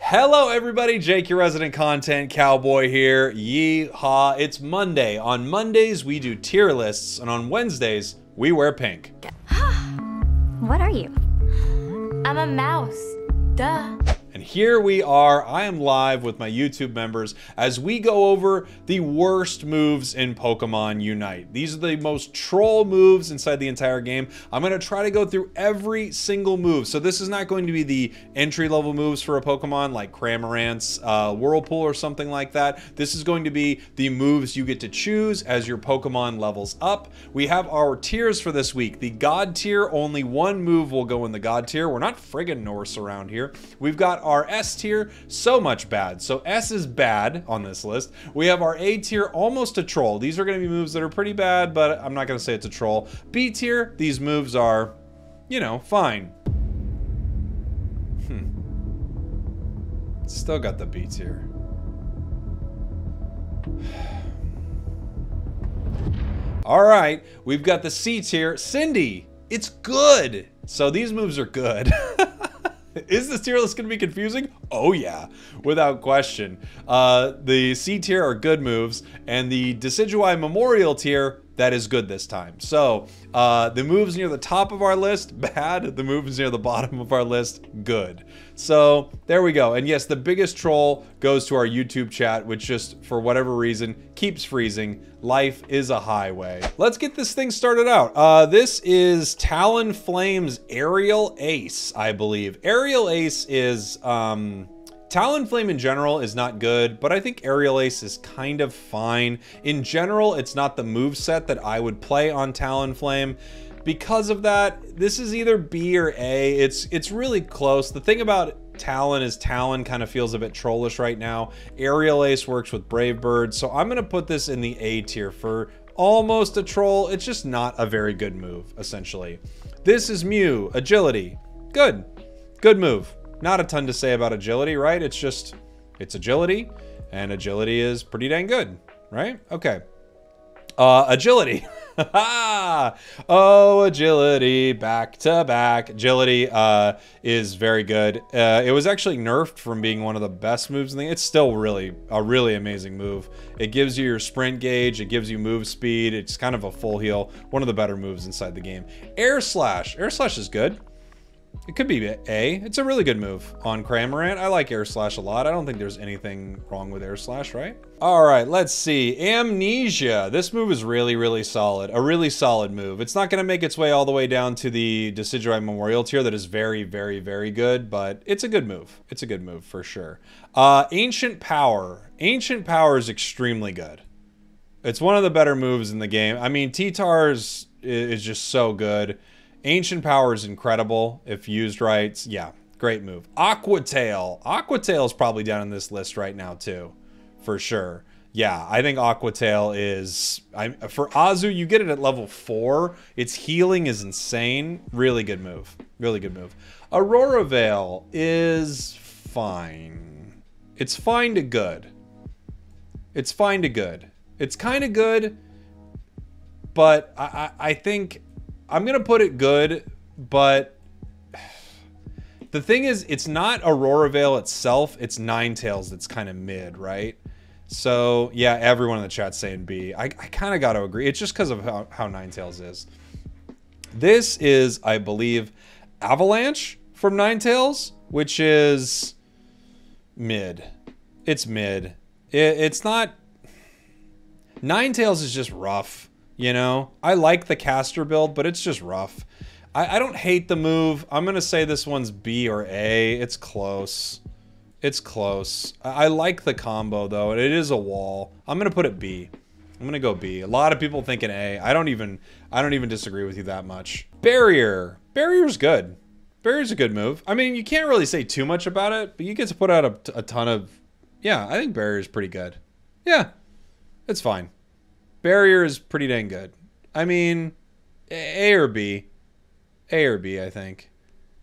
Hello everybody, Jake, your resident content cowboy here. Yeehaw, it's Monday. On Mondays, we do tier lists, and on Wednesdays, we wear pink. What are you? I'm a mouse, duh. And here we are, I am live with my YouTube members as we go over the worst moves in Pokemon Unite. These are the most troll moves inside the entire game. I'm going to try to go through every single move. So this is not going to be the entry level moves for a Pokemon like Cramorant's Whirlpool or something like that. This is going to be the moves you get to choose as your Pokemon levels up. We have our tiers for this week. The God tier, only one move will go in the God tier. We're not friggin' Norse around here. We've got our S tier, so much bad. So S is bad on this list. We have our A tier, almost a troll. These are going to be moves that are pretty bad, but I'm not going to say it's a troll. B tier, these moves are, you know, fine. Still got the B tier. All right, we've got the C tier. Cindy, it's good. So these moves are good. Is this tier list going to be confusing? Oh yeah, without question. The C tier are good moves, and the Decidueye Memorial tier, that is good this time. So the moves near the top of our list, bad. The moves near the bottom of our list, good. So there we go. And yes, the biggest troll goes to our YouTube chat, which just for whatever reason keeps freezing. Life is a highway. Let's get this thing started out. This is Talonflame's Aerial Ace, I believe. Aerial Ace is, Talonflame in general is not good, but I think Aerial Ace is kind of fine. In general, it's not the moveset that I would play on Talonflame. Because of that, this is either B or A. It's really close. The thing about Talon is Talon kind of feels a bit trollish right now. Aerial Ace works with Brave Bird, so I'm gonna put this in the A tier for almost a troll. It's just not a very good move, essentially. This is Mew, Agility. Good, good move. Not a ton to say about agility, right? It's just, it's agility, and agility is pretty dang good, right? Okay. Agility. Oh, agility, back to back. Agility is very good. It was actually nerfed from being one of the best moves in the game. It's still really, a really amazing move. It gives you your sprint gauge. It gives you move speed. It's kind of a full heal. One of the better moves inside the game. Air Slash. Air Slash is good. It could be A. It's a really good move on Cramorant. I like Air Slash a lot. I don't think there's anything wrong with Air Slash, right? All right, let's see. Amnesia. This move is really, really solid. A really solid move. It's not going to make its way all the way down to the Decidueye Memorial tier. That is very, very, very good, but it's a good move. It's a good move for sure. Ancient Power. Ancient Power is extremely good. It's one of the better moves in the game. I mean, Titar is just so good. Ancient Power is incredible if used right. Yeah, great move. Aqua Tail. Aqua Tail is probably down in this list right now too, for sure. Yeah, I think Aqua Tail is... for Azu, you get it at level 4. Its healing is insane. Really good move. Really good move. Aurora Veil is fine. It's fine to good. It's fine to good. It's kind of good, but I think... I'm going to put it good, but the thing is, it's not Aurora Veil itself. It's Ninetales that's kind of mid, right? So, yeah, everyone in the chat's saying B. I kind of got to agree. It's just because of how Ninetales is. This is, I believe, Avalanche from Ninetales, which is mid. It's mid. It's not... Ninetales is just rough. You know, I like the caster build, but it's just rough. I don't hate the move. I'm going to say this one's B or A. It's close. It's close. I like the combo, though. It is a wall. I'm going to put it B. I'm going to go B. A lot of people think an A. I don't even disagree with you that much. Barrier. Barrier's good. Barrier's a good move. I mean, you can't really say too much about it, but you get to put out a ton of... Yeah, I think Barrier's pretty good. Yeah, it's fine. Barrier is pretty dang good. I mean, A or B. A or B, I think.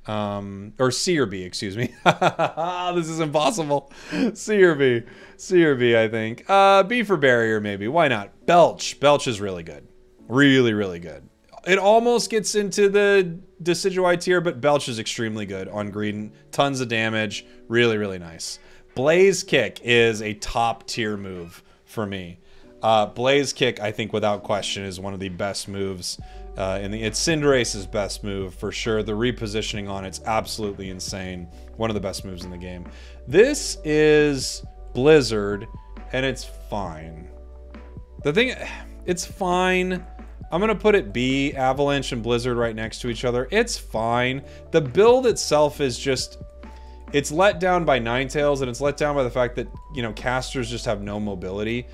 Or C or B, excuse me. This is impossible. C or B. C or B, I think. B for barrier, maybe. Why not? Belch. Belch is really good. Really, really good. It almost gets into the Decidueye tier, but Belch is extremely good on Greedent. Tons of damage. Really, really nice. Blaze Kick is a top tier move for me. Blaze Kick, I think without question, is one of the best moves. It's Cinderace's best move for sure. The repositioning on it's absolutely insane. One of the best moves in the game. This is Blizzard, and it's fine. The thing, it's fine. I'm gonna put it B, Avalanche and Blizzard right next to each other. It's fine. The build itself is just, it's let down by Ninetales, and it's let down by the fact that, you know, casters just have no mobility.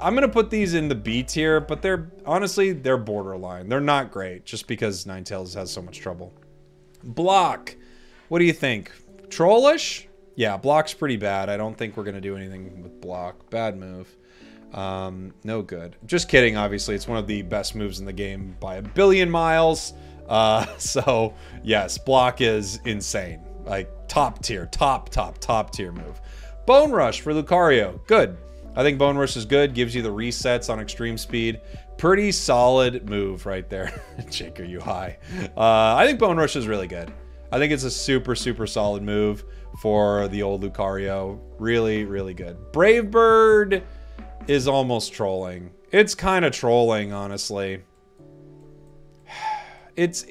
I'm gonna put these in the B tier, but they're honestly, they're borderline. They're not great just because Ninetales has so much trouble. Block, what do you think? Trollish? Yeah, block's pretty bad. I don't think we're gonna do anything with block. Bad move. No good. Just kidding, obviously. It's one of the best moves in the game by a billion miles. So yes, block is insane. Like top tier, top tier move. Bone Rush for Lucario, good. I think Bone Rush is good. Gives you the resets on extreme speed. Pretty solid move right there. Jake, are you high? I think Bone Rush is really good. I think it's a super, super solid move for the old Lucario. Really, really good. Brave Bird is almost trolling. It's kind of trolling, honestly. It's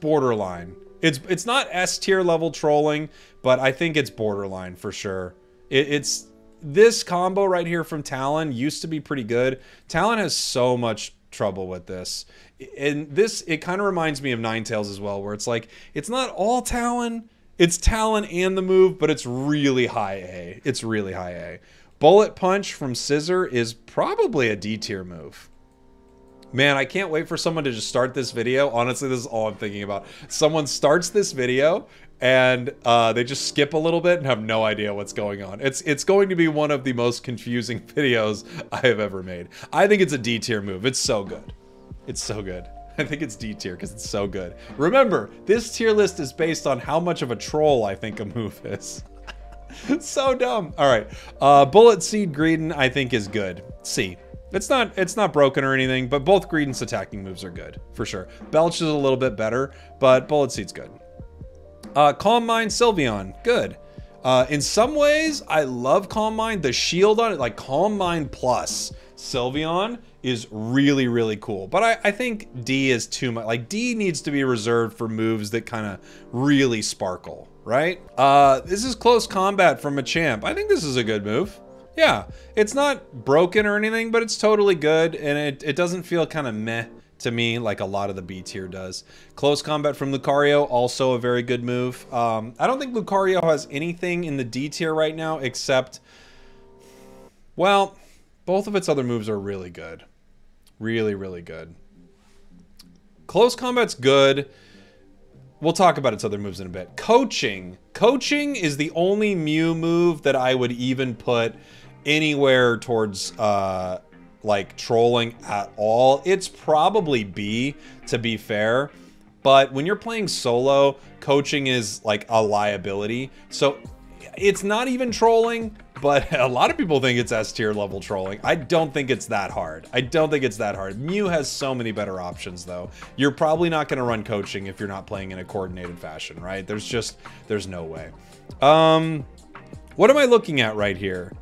borderline. It's not S tier level trolling, but I think it's borderline for sure. This combo right here from Talon used to be pretty good. Talon has so much trouble with this. And this, it kind of reminds me of Ninetales as well, where it's like, it's not all Talon. It's Talon and the move, but it's really high A. It's really high A. Bullet Punch from Scizor is probably a D tier move. Man, I can't wait for someone to just start this video. Honestly, this is all I'm thinking about. Someone starts this video and they just skip a little bit and have no idea what's going on. It's going to be one of the most confusing videos I have ever made. I think it's a D tier move. It's so good. It's so good. I think it's D tier because it's so good. Remember, this tier list is based on how much of a troll I think a move is. So dumb. All right. Bullet Seed Greedent I think is good. C. It's not broken or anything, but both Greedent's attacking moves are good, for sure. Belch is a little bit better, but Bullet Seed's good. Calm Mind Sylveon, good. In some ways, I love Calm Mind. The shield on it, like Calm Mind plus Sylveon is really, really cool. But I think D is too much. Like D needs to be reserved for moves that kind of really sparkle, right? This is Close Combat from Machamp. I think this is a good move. Yeah, it's not broken or anything, but it's totally good. And it doesn't feel kind of meh to me, like a lot of the B tier does. Close Combat from Lucario, also a very good move. I don't think Lucario has anything in the D tier right now except, well, both of its other moves are really good. Really, really good. Close Combat's good. We'll talk about its other moves in a bit. Coaching. Coaching is the only Mew move that I would even put anywhere towards like trolling at all. It's probably B, to be fair, but when you're playing solo, coaching is like a liability. So it's not even trolling, but a lot of people think it's S tier level trolling. I don't think it's that hard. I don't think it's that hard. Mew has so many better options though. You're probably not gonna run coaching if you're not playing in a coordinated fashion, right? There's no way. What am I looking at right here?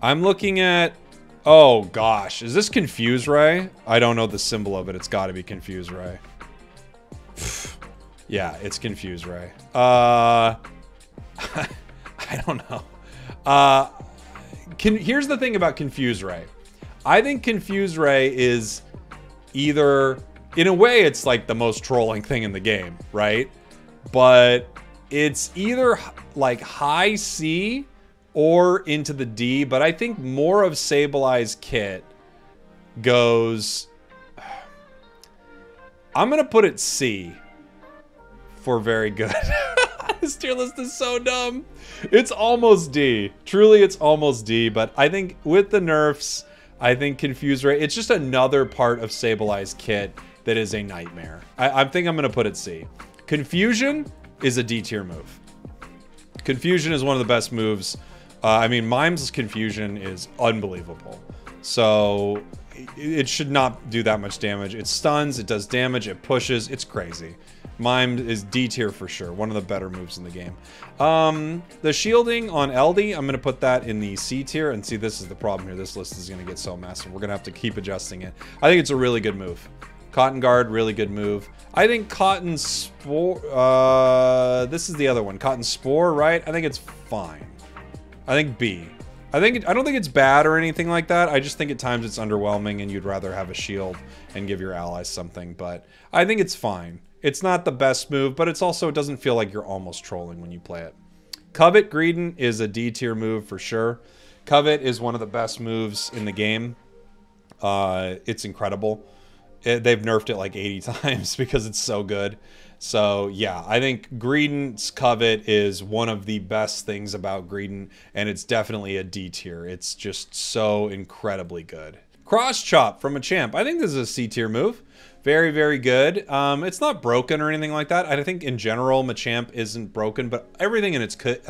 I'm looking at, oh gosh, is this Confuse Ray? I don't know the symbol of it. It's got to be Confuse Ray. Yeah, it's Confuse Ray. I don't know. Here's the thing about Confuse Ray. I think Confuse Ray is either, in a way, it's like the most trolling thing in the game, right? But it's either like high C or into the D, but I think more of Sableye's kit goes, I'm gonna put it C for very good. This tier list is so dumb. It's almost D. Truly, it's almost D, but I think with the nerfs, I think Confuse Ray, it's just another part of Sableye's kit that is a nightmare. I think I'm gonna put it C. Confusion is a D tier move. Confusion is one of the best moves. I mean, Mime's Confusion is unbelievable. So it should not do that much damage. It stuns, it does damage, it pushes, it's crazy. Mime is D tier for sure, one of the better moves in the game. The shielding on LD, I'm gonna put that in the C tier, and see, this is the problem here. This list is gonna get so massive. We're gonna have to keep adjusting it. I think it's a really good move. Cotton Guard, really good move. I think Cotton Spore, this is the other one. Cotton Spore, right? I think it's fine. I think B. I don't think it's bad or anything like that. I just think at times it's underwhelming and you'd rather have a shield and give your allies something, but I think it's fine. It's not the best move, but it's also, it doesn't feel like you're almost trolling when you play it. Covet Greedent is a D tier move for sure. Covet is one of the best moves in the game. It's incredible. They've nerfed it like 80 times because it's so good. So yeah, I think Greedent's Covet is one of the best things about Greedent, and it's definitely a D tier. It's just so incredibly good. Cross Chop from Machamp. I think this is a C tier move. Very, very good. It's not broken or anything like that. I think in general, Machamp isn't broken, but everything in its kit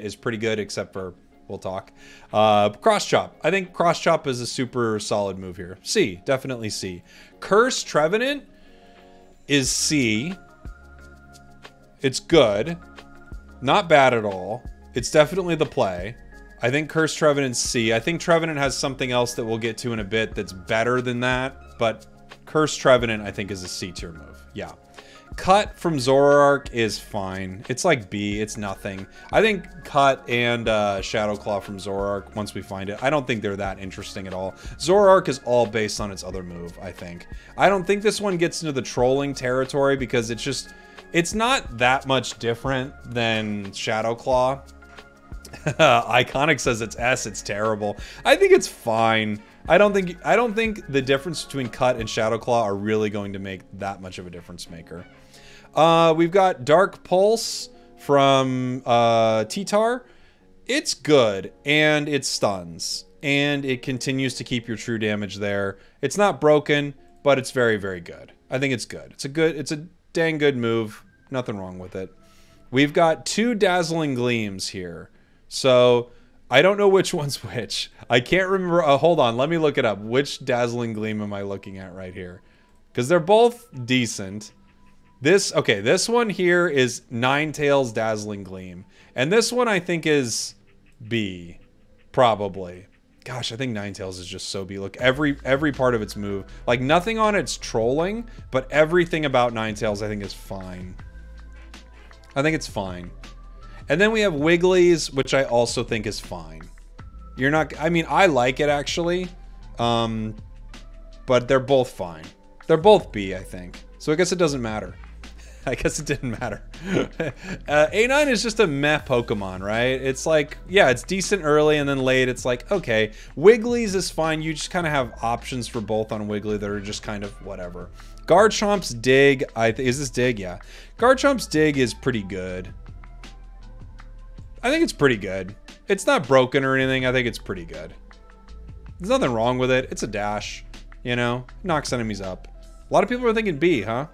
is pretty good except for, we'll talk. Cross Chop. I think Cross Chop is a super solid move here. C, definitely C. Curse Trevenant is C. It's good. Not bad at all. It's definitely the play. I think Curse Trevenant's C. I think Trevenant has something else that we'll get to in a bit that's better than that, but Curse Trevenant I think is a C tier move. Yeah. Cut from Zoroark is fine. It's like B, it's nothing. I think Cut and Shadow Claw from Zoroark, once we find it, I don't think they're that interesting at all. Zoroark is all based on its other move, I think. I don't think this one gets into the trolling territory because it's just, it's not that much different than Shadow Claw. Iconic says it's S, it's terrible. I think it's fine. I don't think the difference between Cut and Shadow Claw are really going to make that much of a difference maker. We've got Dark Pulse from Titar. It's good, and it stuns, and it continues to keep your true damage there. It's not broken, but it's very, very good. I think it's good. It's a dang good move. Nothing wrong with it. We've got two Dazzling Gleams here, so I don't know which one's which. I can't remember. Hold on, let me look it up. Which Dazzling Gleam am I looking at right here? Because they're both decent. This one here is Ninetales Dazzling Gleam. And this one I think is B, probably. Gosh, I think Ninetales is just so B. Look, every part of its move, like nothing on it's trolling, but everything about Ninetales I think is fine. I think it's fine. And then we have Wiggly's, which I also think is fine. You're not, I mean, I like it actually, but they're both fine. They're both B, I think. So I guess it doesn't matter. I guess it didn't matter. A9 is just a meh Pokemon, right? It's like, yeah, it's decent early and then late. It's like, okay, Wiggly's is fine. You just kind of have options for both on Wiggly that are just kind of whatever. Garchomp's Dig, is this Dig? Yeah. Garchomp's Dig is pretty good. I think it's pretty good. It's not broken or anything. I think it's pretty good. There's nothing wrong with it. It's a dash, you know, knocks enemies up. A lot of people are thinking B, huh?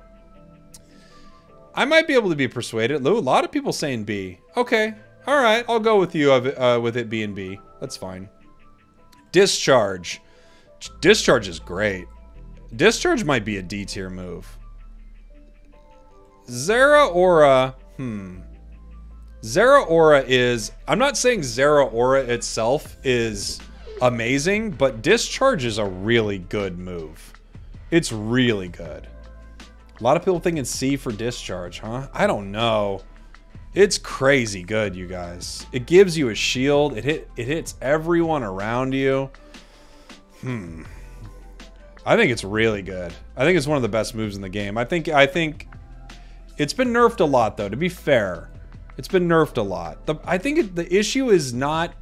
I might be able to be persuaded. Lou, a lot of people saying B. Okay. All right. I'll go with you with it being B. That's fine. Discharge. Discharge is great. Discharge might be a D tier move. Zeraora. Zeraora is, I'm not saying Zeraora itself is amazing, but Discharge is a really good move. It's really good. A lot of people thinking C for Discharge, huh? I don't know. It's crazy good, you guys. It gives you a shield. It hits everyone around you. I think it's really good. I think it's one of the best moves in the game. I think it's been nerfed a lot though, to be fair. It's been nerfed a lot. I think the issue is not,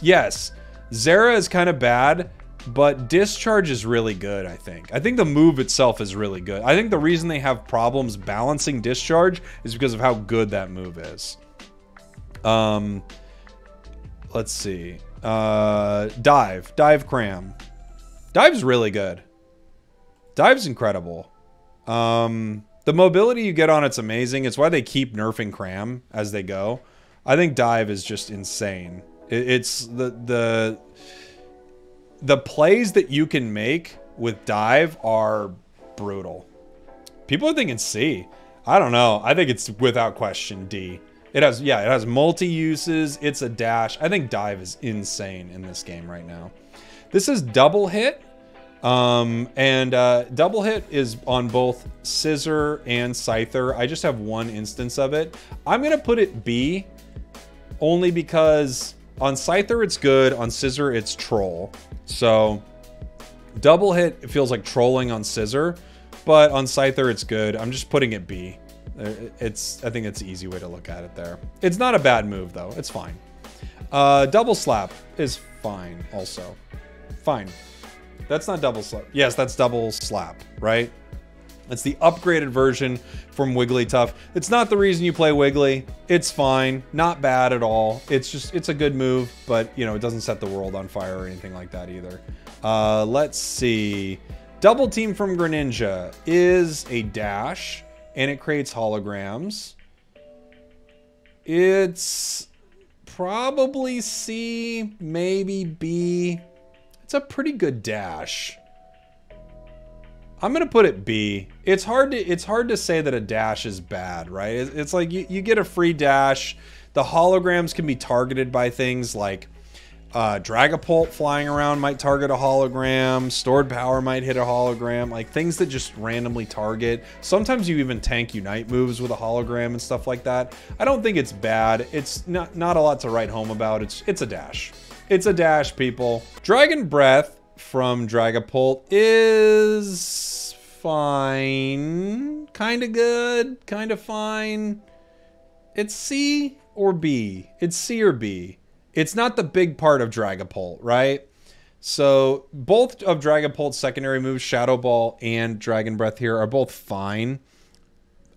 yes, Zera is kind of bad, but Discharge is really good, I think. I think the move itself is really good. I think the reason they have problems balancing Discharge is because of how good that move is. Let's see. Dive. Dive Cram. Dive's really good. Dive's incredible. The mobility you get on it's amazing. It's why they keep nerfing Cram as they go. I think Dive is just insane. It's the plays that you can make with dive are brutal. People are thinking C. I don't know. I think it's without question D. It has, yeah, it has multi-uses. It's a dash. I think dive is insane in this game right now. This is double hit. Double hit is on both Scizor and Scyther. I just have one instance of it. I'm going to put it B only because on Scyther it's good. On Scizor it's troll. So double hit, it feels like trolling on Scizor. But on Scyther it's good. I'm just putting it B. I think it's an easy way to look at it there. It's not a bad move though. It's fine. Double slap is fine also. Fine. That's not double slap. Yes, that's double slap, right? That's the upgraded version from Wigglytuff. It's not the reason you play Wiggly. It's fine. Not bad at all. It's just, it's a good move, but you know, it doesn't set the world on fire or anything like that either. Let's see. Double team from Greninja is a dash. And it creates holograms. It's probably C, maybe B. It's a pretty good dash. I'm gonna put it B. It's hard to say that a dash is bad, right? It's like you get a free dash. The holograms can be targeted by things like Dragapult flying around might target a hologram. Stored power might hit a hologram. Like things that just randomly target. Sometimes you even tank Unite moves with a hologram and stuff like that. I don't think it's bad. It's not a lot to write home about. It's a dash. It's a dash, people. Dragon Breath from Dragapult is fine. Kind of good. Kind of fine. It's C or B. It's C or B. It's not the big part of Dragapult, right? So both of Dragapult's secondary moves, Shadow Ball and Dragon Breath here, are both fine.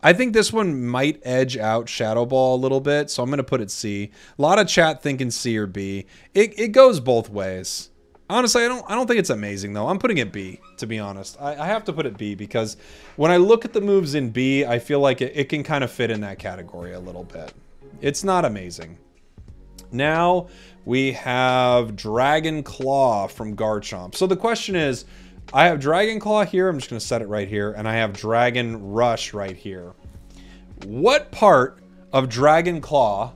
I think this one might edge out Shadow Ball a little bit, so I'm going to put it C. A lot of chat thinking C or B. It goes both ways. Honestly, I don't think it's amazing, though. I'm putting it B, to be honest. I have to put it B because when I look at the moves in B, I feel like it can kind of fit in that category a little bit. It's not amazing. Now we have Dragon Claw from Garchomp. So the question is, I have Dragon Claw here. I'm just going to set it right here. And I have Dragon Rush right here. What part of Dragon Claw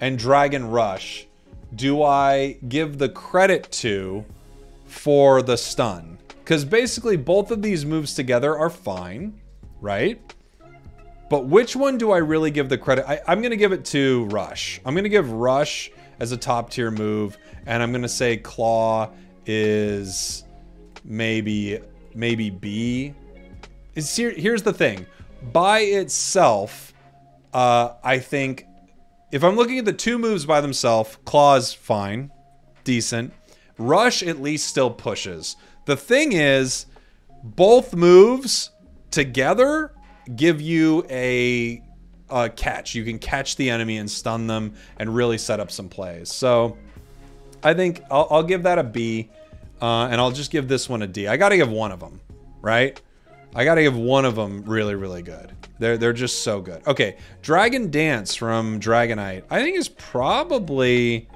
and Dragon Rush do I give the credit to for the stun? Because basically both of these moves together are fine, right? But which one do I really give the credit? I'm going to give it to Rush. I'm going to give Rush as a top tier move. And I'm going to say Claw is maybe B. Here's the thing. By itself, I think if I'm looking at the two moves by themselves, Claw is fine. Decent. Rush at least still pushes. The thing is, both moves together give you a catch. You can catch the enemy and stun them and really set up some plays. So I think I'll give that a B, and I'll just give this one a D. I gotta give one of them, right? I gotta give one of them really, really good. They're just so good. Okay, Dragon Dance from Dragonite. I think is probably,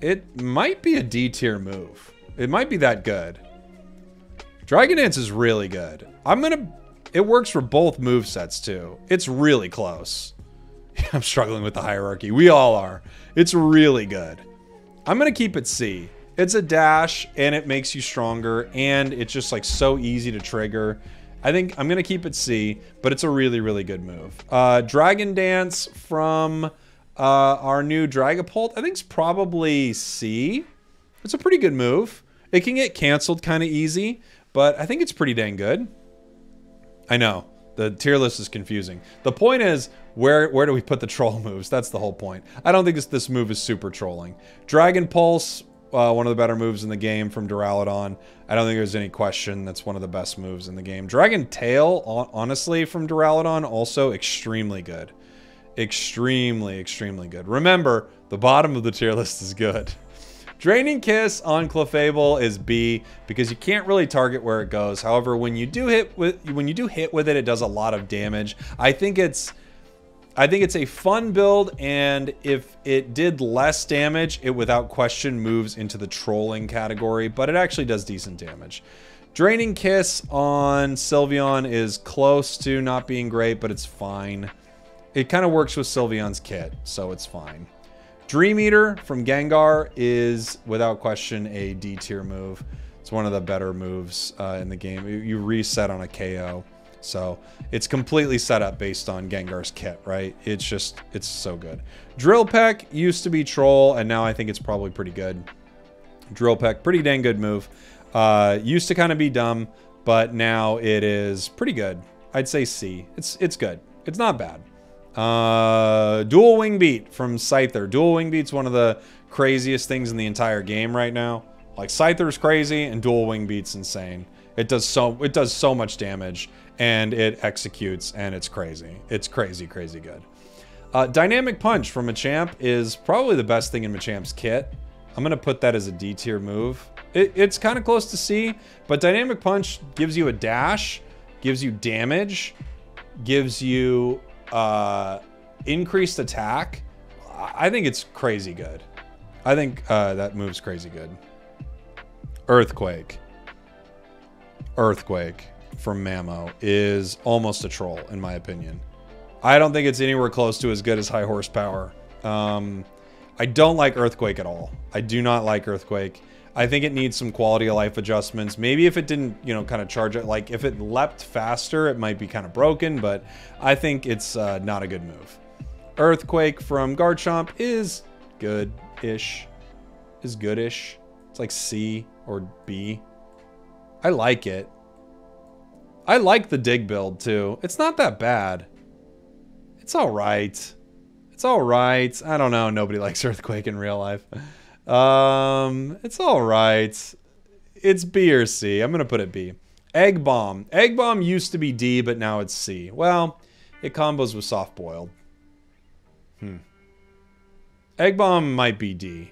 it might be a D tier move. It might be that good. Dragon Dance is really good. It works for both movesets too. It's really close. I'm struggling with the hierarchy. We all are. It's really good. I'm going to keep it C. It's a dash and it makes you stronger and it's just like so easy to trigger. I think I'm going to keep it C, but it's a really, really good move. Dragon Dance from our new Dragapult, I think it's probably C. It's a pretty good move. It can get canceled kind of easy, but I think it's pretty dang good. I know, the tier list is confusing. The point is, where do we put the troll moves? That's the whole point. I don't think this move is super trolling. Dragon Pulse, one of the better moves in the game from Duraludon. I don't think there's any question. That's one of the best moves in the game. Dragon Tail, honestly, from Duraludon, also extremely good. Extremely, extremely good. Remember, the bottom of the tier list is good. Draining Kiss on Clefable is B because you can't really target where it goes. However, when you do hit with it, it does a lot of damage. I think it's I think it's a fun build, and if it did less damage, it without question moves into the trolling category, but it actually does decent damage. Draining Kiss on Sylveon is close to not being great, but it's fine. It kind of works with Sylveon's kit, so it's fine. Dream Eater from Gengar is without question a D tier move. It's one of the better moves in the game. You reset on a KO. So it's completely set up based on Gengar's kit, right? It's just, it's so good. Drillpeck used to be troll, and now I think it's probably pretty good. Drillpeck, pretty dang good move. Used to kind of be dumb, but now it is pretty good. I'd say C. It's good. It's not bad. Dual Wing Beat from Scyther. Dual Wing Beat's one of the craziest things in the entire game right now. Like, Scyther's crazy, and Dual Wing Beat's insane. It does so much damage, and it executes, and it's crazy. It's crazy, crazy good. Dynamic Punch from Machamp is probably the best thing in Machamp's kit. I'm gonna put that as a D tier move. It's kind of close to C, but Dynamic Punch gives you a dash, gives you damage, gives you increased attack. I think it's crazy good. I think that move's crazy good. Earthquake from Mamo is almost a troll, in my opinion. I don't think it's anywhere close to as good as High Horsepower. I don't like Earthquake at all. I do not like Earthquake. I think it needs some quality of life adjustments. Maybe if it didn't, you know, kind of charge it, like if it leapt faster, it might be kind of broken, but I think it's not a good move. Earthquake from Garchomp is good-ish. It's like C or B. I like it. I like the Dig build too. It's not that bad. It's all right. I don't know. Nobody likes Earthquake in real life. It's all right. It's B or C. I'm going to put it B. Egg Bomb. Egg Bomb used to be D, but now it's C. Well, it combos with Soft Boiled. Egg Bomb might be D.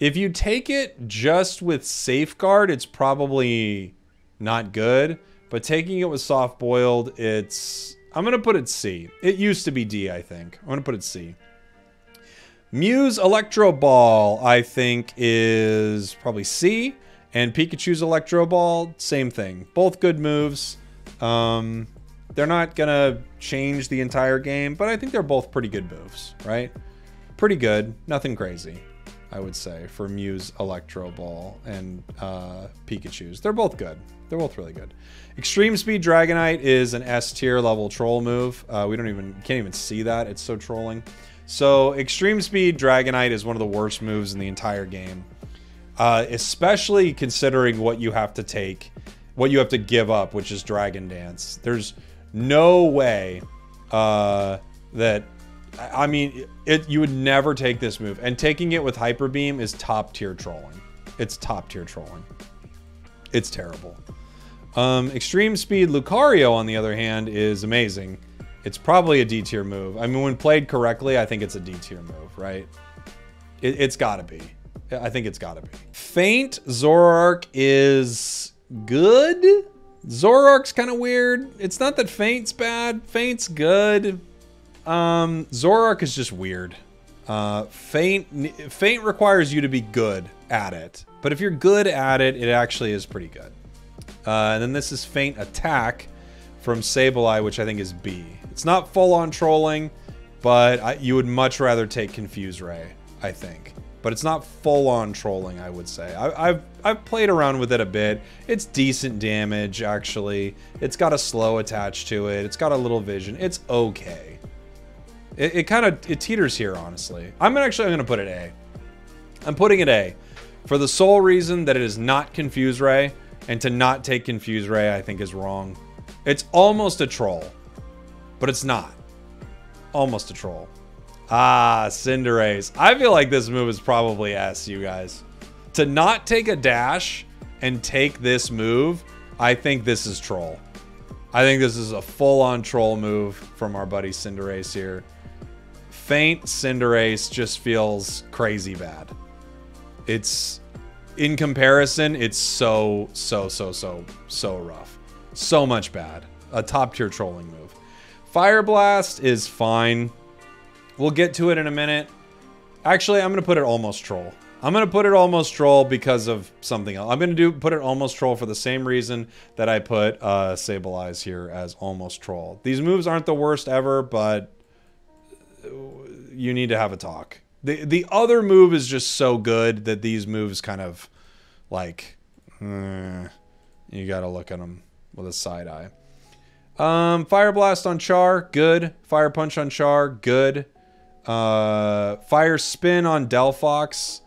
If you take it just with Safeguard, it's probably not good. But taking it with Soft Boiled, it's... I'm going to put it C. It used to be D, I think. I'm going to put it C. Mew's Electro Ball, I think, is probably C. And Pikachu's Electro Ball, same thing. Both good moves. They're not going to change the entire game, but I think they're both pretty good moves, right? Pretty good. Nothing crazy, I would say, for Mew's Electro Ball and Pikachu's. They're both good. They're both really good. Extreme Speed Dragonite is an S tier level troll move. We don't even, can't even see that. It's so trolling. So Extreme Speed Dragonite is one of the worst moves in the entire game, especially considering what you have to take, what you have to give up, which is Dragon Dance. There's no way that, I mean, you would never take this move, and taking it with Hyper Beam is top tier trolling. It's top tier trolling. It's terrible. Extreme Speed Lucario, on the other hand, is amazing. It's probably a D tier move. I mean, when played correctly, I think it's a D tier move, right? It's gotta be. I think it's gotta be. Faint Zoroark is good. Zoroark's kind of weird. It's not that Faint's bad. Faint's good. Zoroark is just weird. Faint requires you to be good at it, but if you're good at it, it actually is pretty good. And then this is Faint Attack from Sableye, which I think is B. It's not full-on trolling, but you would much rather take Confuse Ray, I think. But it's not full-on trolling, I would say. I've played around with it a bit. It's decent damage, actually. It's got a slow attached to it. It's got a little vision. It's okay. It kind of, it teeters here, honestly. I'm gonna put it A. I'm putting it A for the sole reason that it is not Confuse Ray, and to not take Confuse Ray, I think, is wrong. It's almost a troll, but it's not. Almost a troll. Ah, Cinderace. I feel like this move is probably S, you guys. To not take a dash and take this move, I think this is troll. I think this is a full-on troll move from our buddy Cinderace here. Faint Cinderace just feels crazy bad. It's, in comparison, it's so rough. So much bad. A top tier trolling move. Fire Blast is fine. We'll get to it in a minute. Actually, I'm going to put it Almost Troll. I'm going to put it Almost Troll because of something else. I'm going to put it Almost Troll for the same reason that I put Sableye here as Almost Troll. These moves aren't the worst ever, but you need to have a talk. The other move is just so good that these moves kind of like... you got to look at them with a side eye. Fire Blast on Char, good. Fire Punch on Char, good. Fire Spin on Delphox.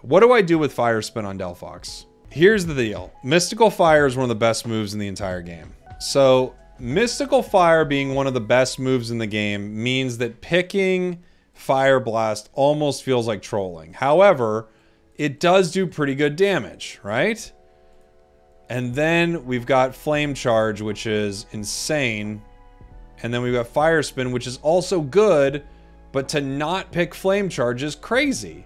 What do I do with Fire Spin on Delphox? Here's the deal. Mystical Fire is one of the best moves in the entire game. So Mystical Fire being one of the best moves in the game means that picking Fire Blast almost feels like trolling. However, it does do pretty good damage, right? And then we've got Flame Charge, which is insane. And then we've got Fire Spin, which is also good, but to not pick Flame Charge is crazy.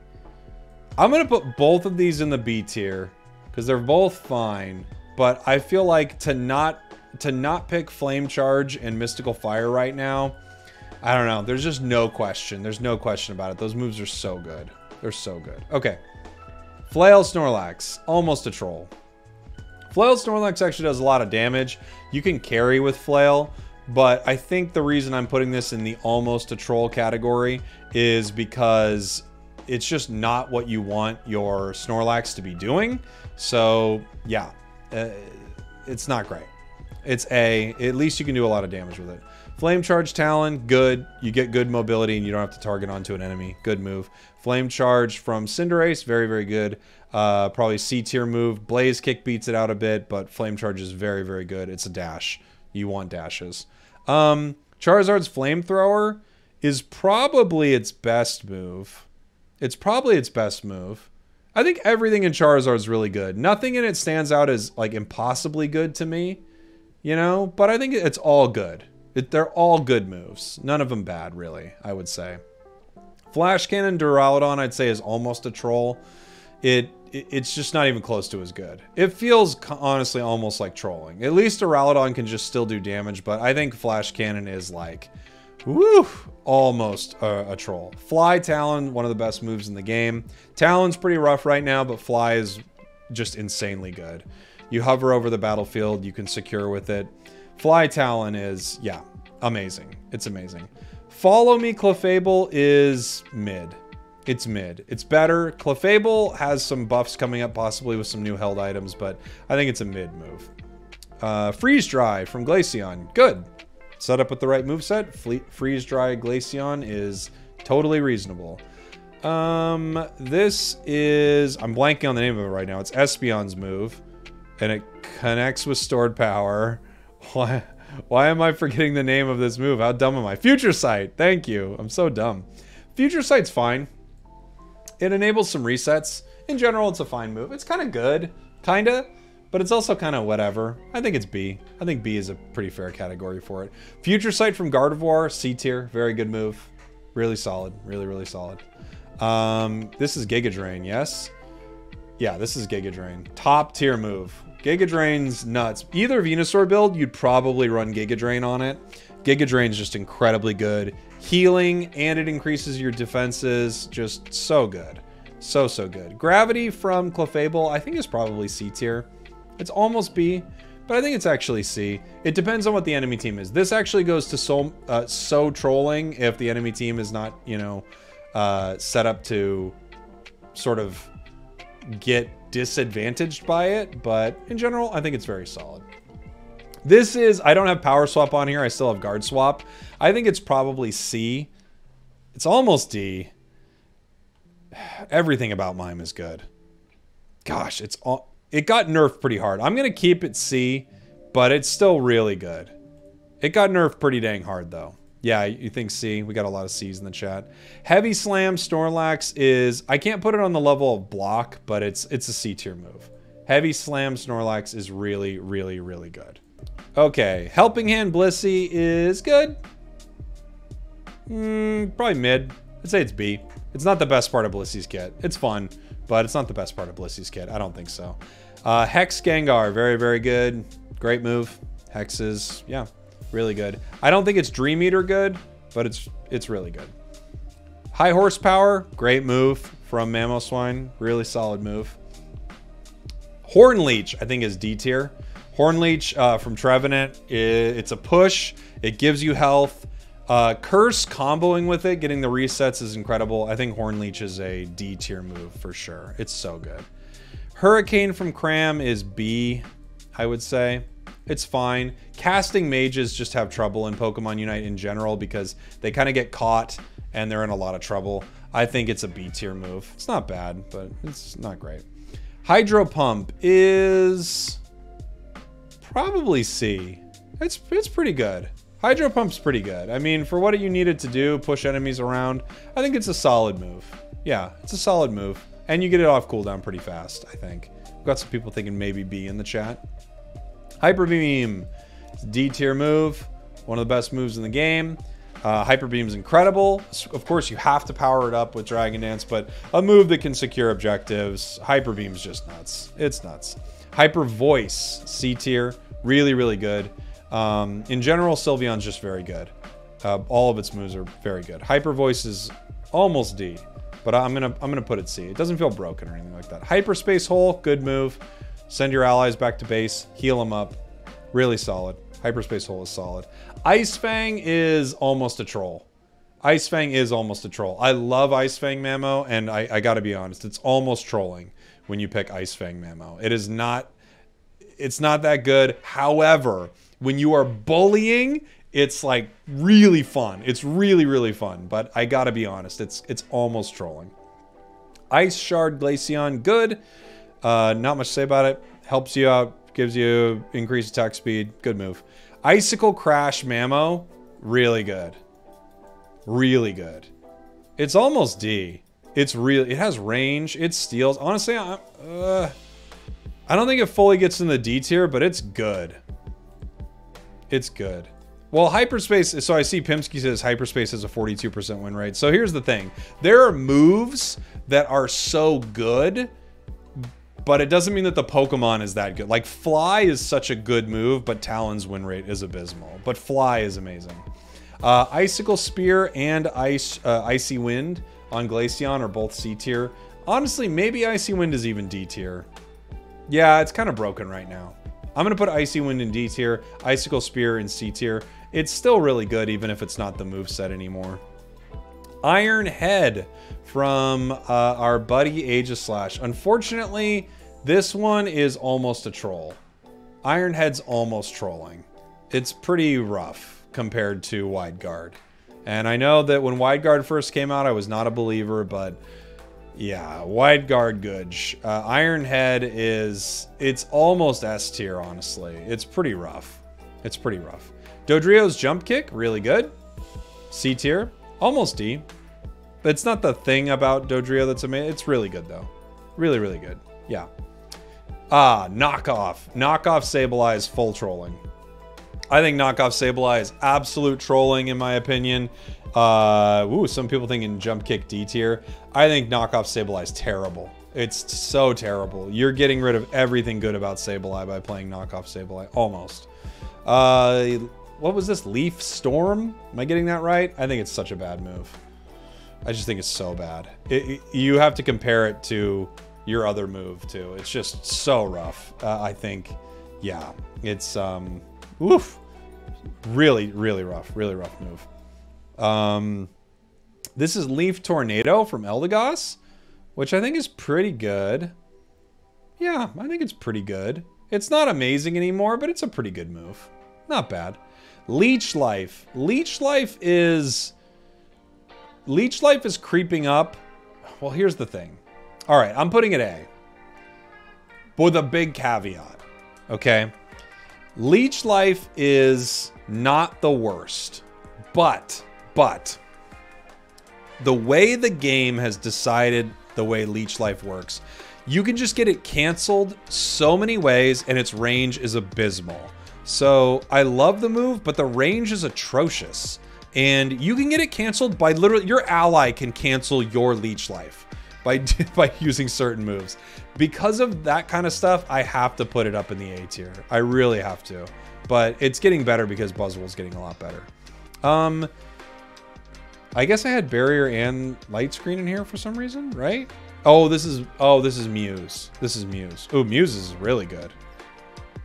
I'm going to put both of these in the B tier because they're both fine, but I feel like to not pick Flame Charge and Mystical Fire right now, I don't know. There's just no question. There's no question about it. Those moves are so good. They're so good. Okay. Flail Snorlax, almost a troll. Flail Snorlax actually does a lot of damage. You can carry with Flail. But I think the reason I'm putting this in the almost a troll category is because it's just not what you want your Snorlax to be doing. So yeah, it's not great. It's A, at least you can do a lot of damage with it. Flame Charge Talon, good. You get good mobility and you don't have to target onto an enemy. Good move. Flame Charge from Cinderace, very, very good. Probably C tier move. Blaze Kick beats it out a bit, but Flame Charge is very, very good. It's a dash. You want dashes. Charizard's Flamethrower is probably its best move. It's probably its best move. I think everything in Charizard is really good. Nothing in it stands out as like impossibly good to me, you know, but I think it's all good. They're all good moves. None of them bad, really, I would say. Flash Cannon Duraludon, I'd say, is almost a troll. It's just not even close to as good. It feels honestly almost like trolling. At least Duraludon can just still do damage, but I think Flash Cannon is like, woo, almost a troll. Fly Talon, one of the best moves in the game. Talon's pretty rough right now, but Fly is just insanely good. You hover over the battlefield, you can secure with it. Fly Talon is, yeah, amazing. It's amazing. Follow Me Clefable is mid. It's mid. It's better. Clefable has some buffs coming up, possibly with some new held items, but I think it's a mid move. Freeze Dry from Glaceon. Good. Set up with the right moveset. Freeze Dry Glaceon is totally reasonable. This is... I'm blanking on the name of it right now. It's Espeon's move, and it connects with Stored Power. Why am I forgetting the name of this move? How dumb am I? Future Sight. Thank you. I'm so dumb. Future Sight's fine. It enables some resets. In general, it's a fine move. It's kind of good, kind of, but it's also kind of whatever. I think it's B. I think B is a pretty fair category for it. Future Sight from Gardevoir, C tier, very good move. Really solid, really, really solid. This is Giga Drain, yes? Yeah, this is Giga Drain. Top tier move. Giga Drain's nuts. Either Venusaur build, you'd probably run Giga Drain on it. Giga Drain's just incredibly good. Healing, and it increases your defenses. Just so good. So, so good. Gravity from Clefable, I think, is probably C tier. It's almost B, but I think it's actually C. It depends on what the enemy team is. This actually goes to so trolling if the enemy team is not, you know, set up to sort of get disadvantaged by it. But in general, I think it's very solid. This is, I don't have Power Swap on here. I still have Guard Swap. I think it's probably C. It's almost D. Everything about Mime is good. Gosh, it got nerfed pretty hard. I'm going to keep it C, but it's still really good. It got nerfed pretty dang hard, though. Yeah, you think C. We got a lot of C's in the chat. Heavy Slam Snorlax is, I can't put it on the level of block, but it's a C tier move. Heavy Slam Snorlax is really, really, really good. Okay, Helping Hand Blissey is good. Probably mid. I'd say it's B. It's not the best part of Blissey's kit. It's fun, but it's not the best part of Blissey's kit. I don't think so. Hex Gengar, very, very good. Great move. Hexes, yeah, Really good. I don't think it's Dream Eater good, but it's really good. High horsepower, great move from Mamoswine. Really solid move. Hornleech, I think, is D tier. Hornleech from Trevenant, it's a push. It gives you health. Curse comboing with it, getting the resets is incredible. I think Hornleech is a D tier move for sure. It's so good. Hurricane from Cram is B, I would say. It's fine. Casting mages just have trouble in Pokemon Unite in general because they kind of get caught and they're in a lot of trouble. I think it's a B tier move. It's not bad, but it's not great. Hydro Pump is probably C. It's pretty good. Hydro Pump's pretty good. I mean, for what you needed to do, push enemies around, I think it's a solid move. Yeah, it's a solid move. And you get it off cooldown pretty fast, I think. We've got some people thinking maybe B in the chat. Hyper Beam, it's a D tier move. One of the best moves in the game. Hyper Beam's incredible. Of course, you have to power it up with Dragon Dance, but a move that can secure objectives. Hyper Beam's just nuts. It's nuts. Hyper Voice, C tier. Really, really good. In general, Sylveon's just very good. All of its moves are very good. Hyper Voice is almost D, but I'm gonna put it C. It doesn't feel broken or anything like that. Hyperspace Hole, good move. Send your allies back to base, heal them up. Really solid. Hyperspace Hole is solid. Ice Fang is almost a troll. Ice Fang is almost a troll. I love Ice Fang Mamo, and I gotta be honest, it's almost trolling when you pick Ice Fang Mamo. It is not, it's not that good. However, when you are bullying, it's like really fun. It's really, really fun. But I gotta be honest, it's almost trolling. Ice Shard Glaceon, good. Not much to say about it. Helps you out, gives you increased attack speed. Good move. Icicle Crash Mamo, really good. Really good. It's almost D. It's real. It has range. It steals. Honestly, I don't think it fully gets in the D tier, but it's good. It's good. Well, hyperspace, so I see Pimsky says hyperspace has a 42% win rate. So here's the thing. There are moves that are so good, but it doesn't mean that the Pokemon is that good. Like Fly is such a good move, but Talon's win rate is abysmal. But Fly is amazing. Icicle Spear and Icy Wind on Glaceon are both C tier. Honestly, maybe Icy Wind is even D tier. Yeah, it's kind of broken right now. I'm gonna put Icy Wind in D tier, Icicle Spear in C tier. It's still really good, even if it's not the moveset anymore. Iron Head from our buddy Aegislash. Unfortunately, this one is almost a troll. Iron Head's almost trolling. It's pretty rough compared to Wide Guard. And I know that when Wide Guard first came out, I was not a believer, but yeah, Wide Guard Googe. Iron Head is, it's almost S tier, honestly. It's pretty rough. It's pretty rough. Dodrio's Jump Kick, really good. C tier. Almost D. It's not the thing about Dodrio that's amazing. It's really good, though. Really, really good. Yeah. Knockoff. Knockoff Sableye is full trolling. I think Knockoff Sableye is absolute trolling, in my opinion. Ooh, some people thinking Jump Kick D tier. I think Knockoff Sableye is terrible. It's so terrible. You're getting rid of everything good about Sableye by playing Knockoff Sableye. Almost. What was this? Leaf Storm? Am I getting that right? I think it's such a bad move. I just think it's so bad. You have to compare it to your other move, too. It's just so rough. I think, yeah, it's, oof. Really, really rough. Really rough move. This is Leaf Tornado from Eldegoss, which I think is pretty good. Yeah, I think it's pretty good. It's not amazing anymore, but it's a pretty good move. Not bad. Leech Life. Leech Life is creeping up. Well, here's the thing. All right, I'm putting it A. With a big caveat, okay? Leech Life is not the worst, but the way the game has decided the way Leech Life works, you can just get it canceled so many ways and its range is abysmal. So I love the move, but the range is atrocious. And you can get it canceled by literally, your ally can cancel your Leech Life by using certain moves. Because of that kind of stuff, I have to put it up in the A tier. I really have to. But it's getting better because Buzzwole's getting a lot better. I guess I had Barrier and Light Screen in here for some reason, right? Oh, this is Mew's. This is Mew's. Oh, Mew's is really good.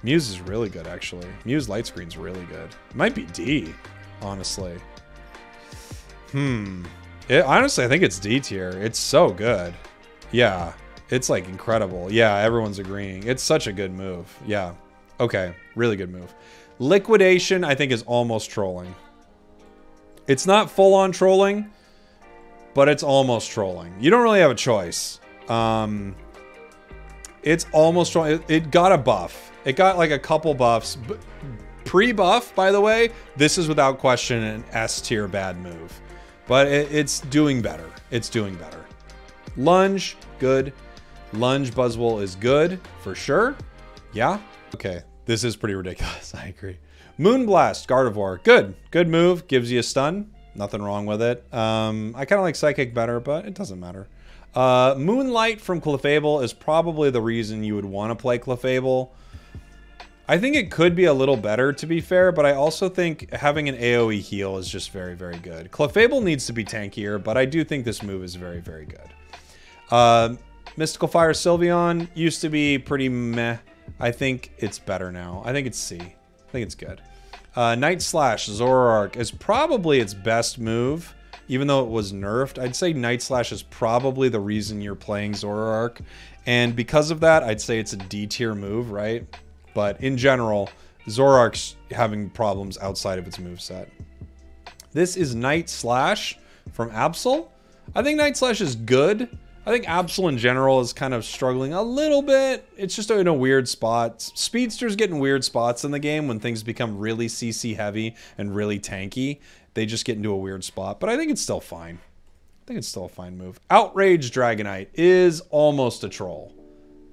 Mew's is really good, actually. Mew's Light Screen's really good. It might be D, honestly. Honestly, I think it's D tier. It's so good. Yeah, it's like incredible. Yeah, everyone's agreeing. It's such a good move. Yeah. Okay, really good move. Liquidation, I think, is almost trolling. It's not full-on trolling, but it's almost trolling. You don't really have a choice. It's almost trolling. It got a buff. It got like a couple buffs. Pre-buff, by the way, this is without question an S-tier bad move. But it's doing better. It's doing better. Lunge, good. Lunge Buzzwole is good, for sure. Yeah. Okay, this is pretty ridiculous. I agree. Moonblast, Gardevoir. Good. Good move. Gives you a stun. Nothing wrong with it. I kind of like Psychic better, but it doesn't matter. Moonlight from Clefable is probably the reason you would want to play Clefable. I think it could be a little better, to be fair, but I also think having an AoE heal is just very, very good. Clefable needs to be tankier, but I do think this move is very, very good. Mystical Fire Sylveon used to be pretty meh. I think it's better now. I think it's C. I think it's good. Night Slash Zoroark is probably its best move, even though it was nerfed. I'd say Night Slash is probably the reason you're playing Zoroark, and because of that, I'd say it's a D tier move, right? But in general, Zoroark's having problems outside of its moveset. This is Night Slash from Absol. I think Night Slash is good. I think Absol in general is kind of struggling a little bit. It's just in a weird spot. Speedster's getting weird spots in the game when things become really CC heavy and really tanky. They just get into a weird spot, but I think it's still fine. I think it's still a fine move. Outrage Dragonite is almost a troll.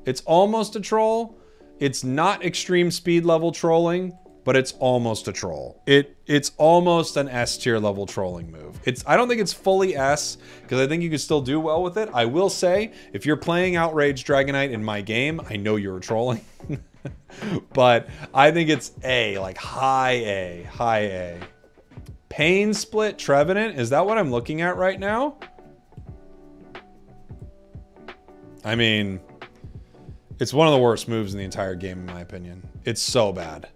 It's almost a troll. It's not extreme speed level trolling, but it's almost a troll. It's almost an S tier level trolling move. I don't think it's fully S, because I think you can still do well with it. I will say, if you're playing Outrage Dragonite in my game, I know you're trolling. But I think it's A, like high A, high A. Pain Split Trevenant, is that what I'm looking at right now? I mean, it's one of the worst moves in the entire game, in my opinion. It's so bad.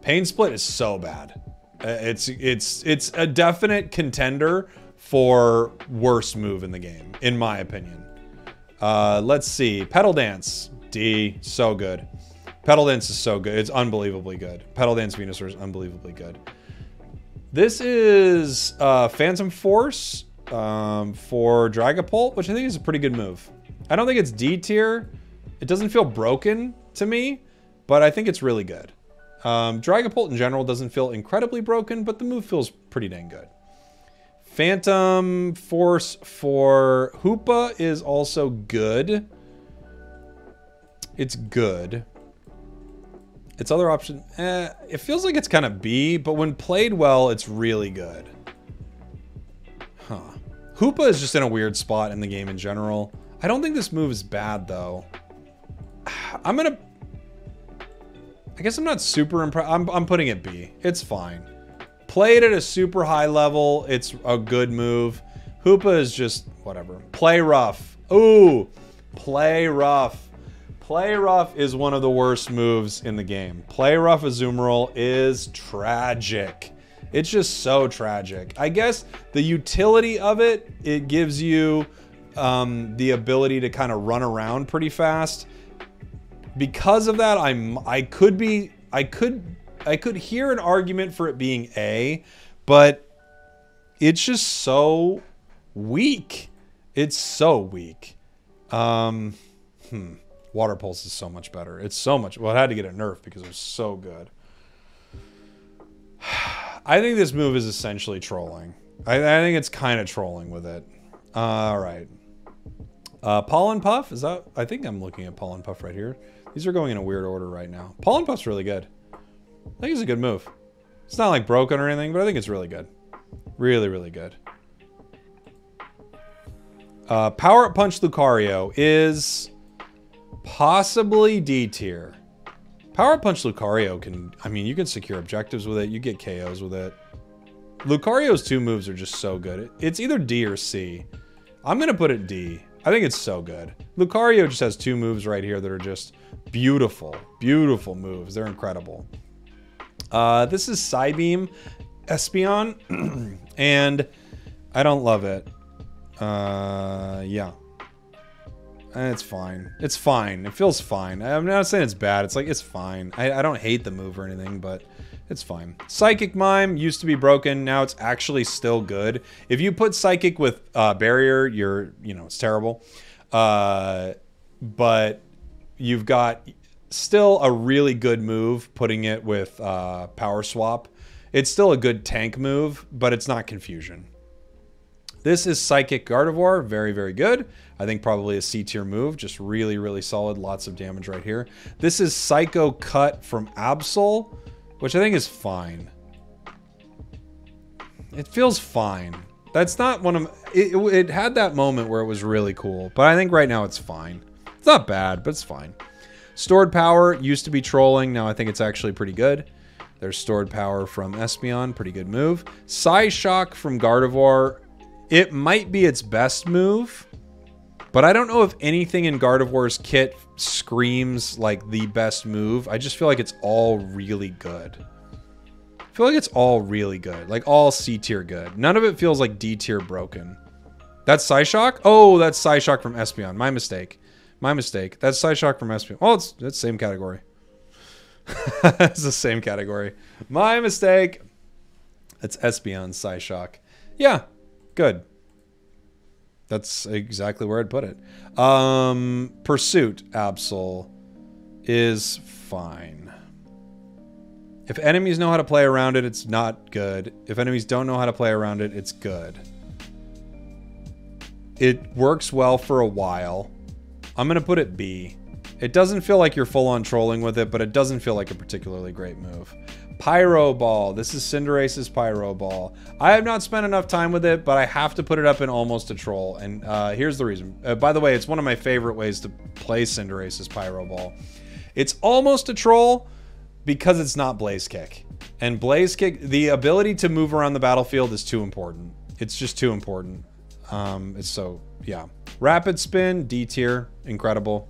Pain Split is so bad. It's a definite contender for worst move in the game, in my opinion. Let's see. Petal Dance. D. So good. Petal Dance is so good. It's unbelievably good. Petal Dance Venusaur is unbelievably good. This is Phantom Force for Dragapult, which I think is a pretty good move. I don't think it's D tier. It doesn't feel broken to me, but I think it's really good. Dragapult in general doesn't feel incredibly broken, but the move feels pretty dang good. Phantom Force for Hoopa is also good. It's good. Its other option, it feels like it's kind of B, but when played well, it's really good. Huh. Hoopa is just in a weird spot in the game in general. I don't think this move is bad, though. I guess I'm not super impressed. I'm putting it B. It's fine. Played at a super high level. It's a good move. Hoopa is just whatever. Play Rough. Ooh, Play Rough. Play Rough is one of the worst moves in the game. Play Rough Azumarill is tragic. It's just so tragic. I guess the utility of it, it gives you the ability to kind of run around pretty fast. Because of that, I could hear an argument for it being A, but it's just so weak. It's so weak. Water Pulse is so much better. It's so much. Well, I had to get it nerfed because it was so good. I think this move is essentially trolling. I think it's kind of trolling with it. All right. Pollen Puff is that? I think I'm looking at Pollen Puff right here. These are going in a weird order right now. Pollen Puff's really good. I think it's a good move. It's not like broken or anything, but I think it's really good. Really, really good. Power Up Punch Lucario is possibly D tier. Power Punch Lucario can, I mean, you can secure objectives with it. You get KOs with it. Lucario's two moves are just so good. It's either D or C. I'm going to put it D. I think it's so good. Lucario just has two moves right here that are just beautiful, beautiful moves. They're incredible. This is Psybeam Espeon, and I don't love it. Yeah. It's fine. It's fine. It feels fine. I'm not saying it's bad. It's like, it's fine. I don't hate the move or anything, but it's fine. Psychic Mime used to be broken. Now it's actually still good. If you put Psychic with Barrier, you're, you know, it's terrible. But you've got still a really good move putting it with Power Swap. It's still a good tank move, but it's not Confusion. This is Psychic Gardevoir, very, very good. I think probably a C tier move, just really, really solid. Lots of damage right here. This is Psycho Cut from Absol, which I think is fine. It feels fine. That's not one of, it had that moment where it was really cool, but I think right now it's fine. It's not bad, but it's fine. Stored Power used to be trolling, now I think it's actually pretty good. There's Stored Power from Espeon, pretty good move. Psyshock from Gardevoir. It might be its best move, but I don't know if anything in Gardevoir's kit screams like the best move. I just feel like it's all really good. I feel like it's all really good, like all C tier good. None of it feels like D tier broken. That's Psyshock? Oh, that's Psyshock from Espeon. My mistake. My mistake. That's Psyshock from Espeon. Well, it's the same category. It's the same category. My mistake. That's Espeon Psyshock. Yeah. Good. That's exactly where I'd put it. Pursuit Absol is fine. If enemies know how to play around it, it's not good. If enemies don't know how to play around it, it's good. It works well for a while. I'm going to put it B. It doesn't feel like you're full on trolling with it, but it doesn't feel like a particularly great move. Pyro Ball. This is Cinderace's Pyro Ball. I have not spent enough time with it, but I have to put it up in almost a troll. And here's the reason. By the way, it's one of my favorite ways to play Cinderace's Pyro Ball. It's almost a troll because it's not Blaze Kick. And Blaze Kick, the ability to move around the battlefield is too important. It's just too important. So, yeah. Rapid Spin, D tier, incredible.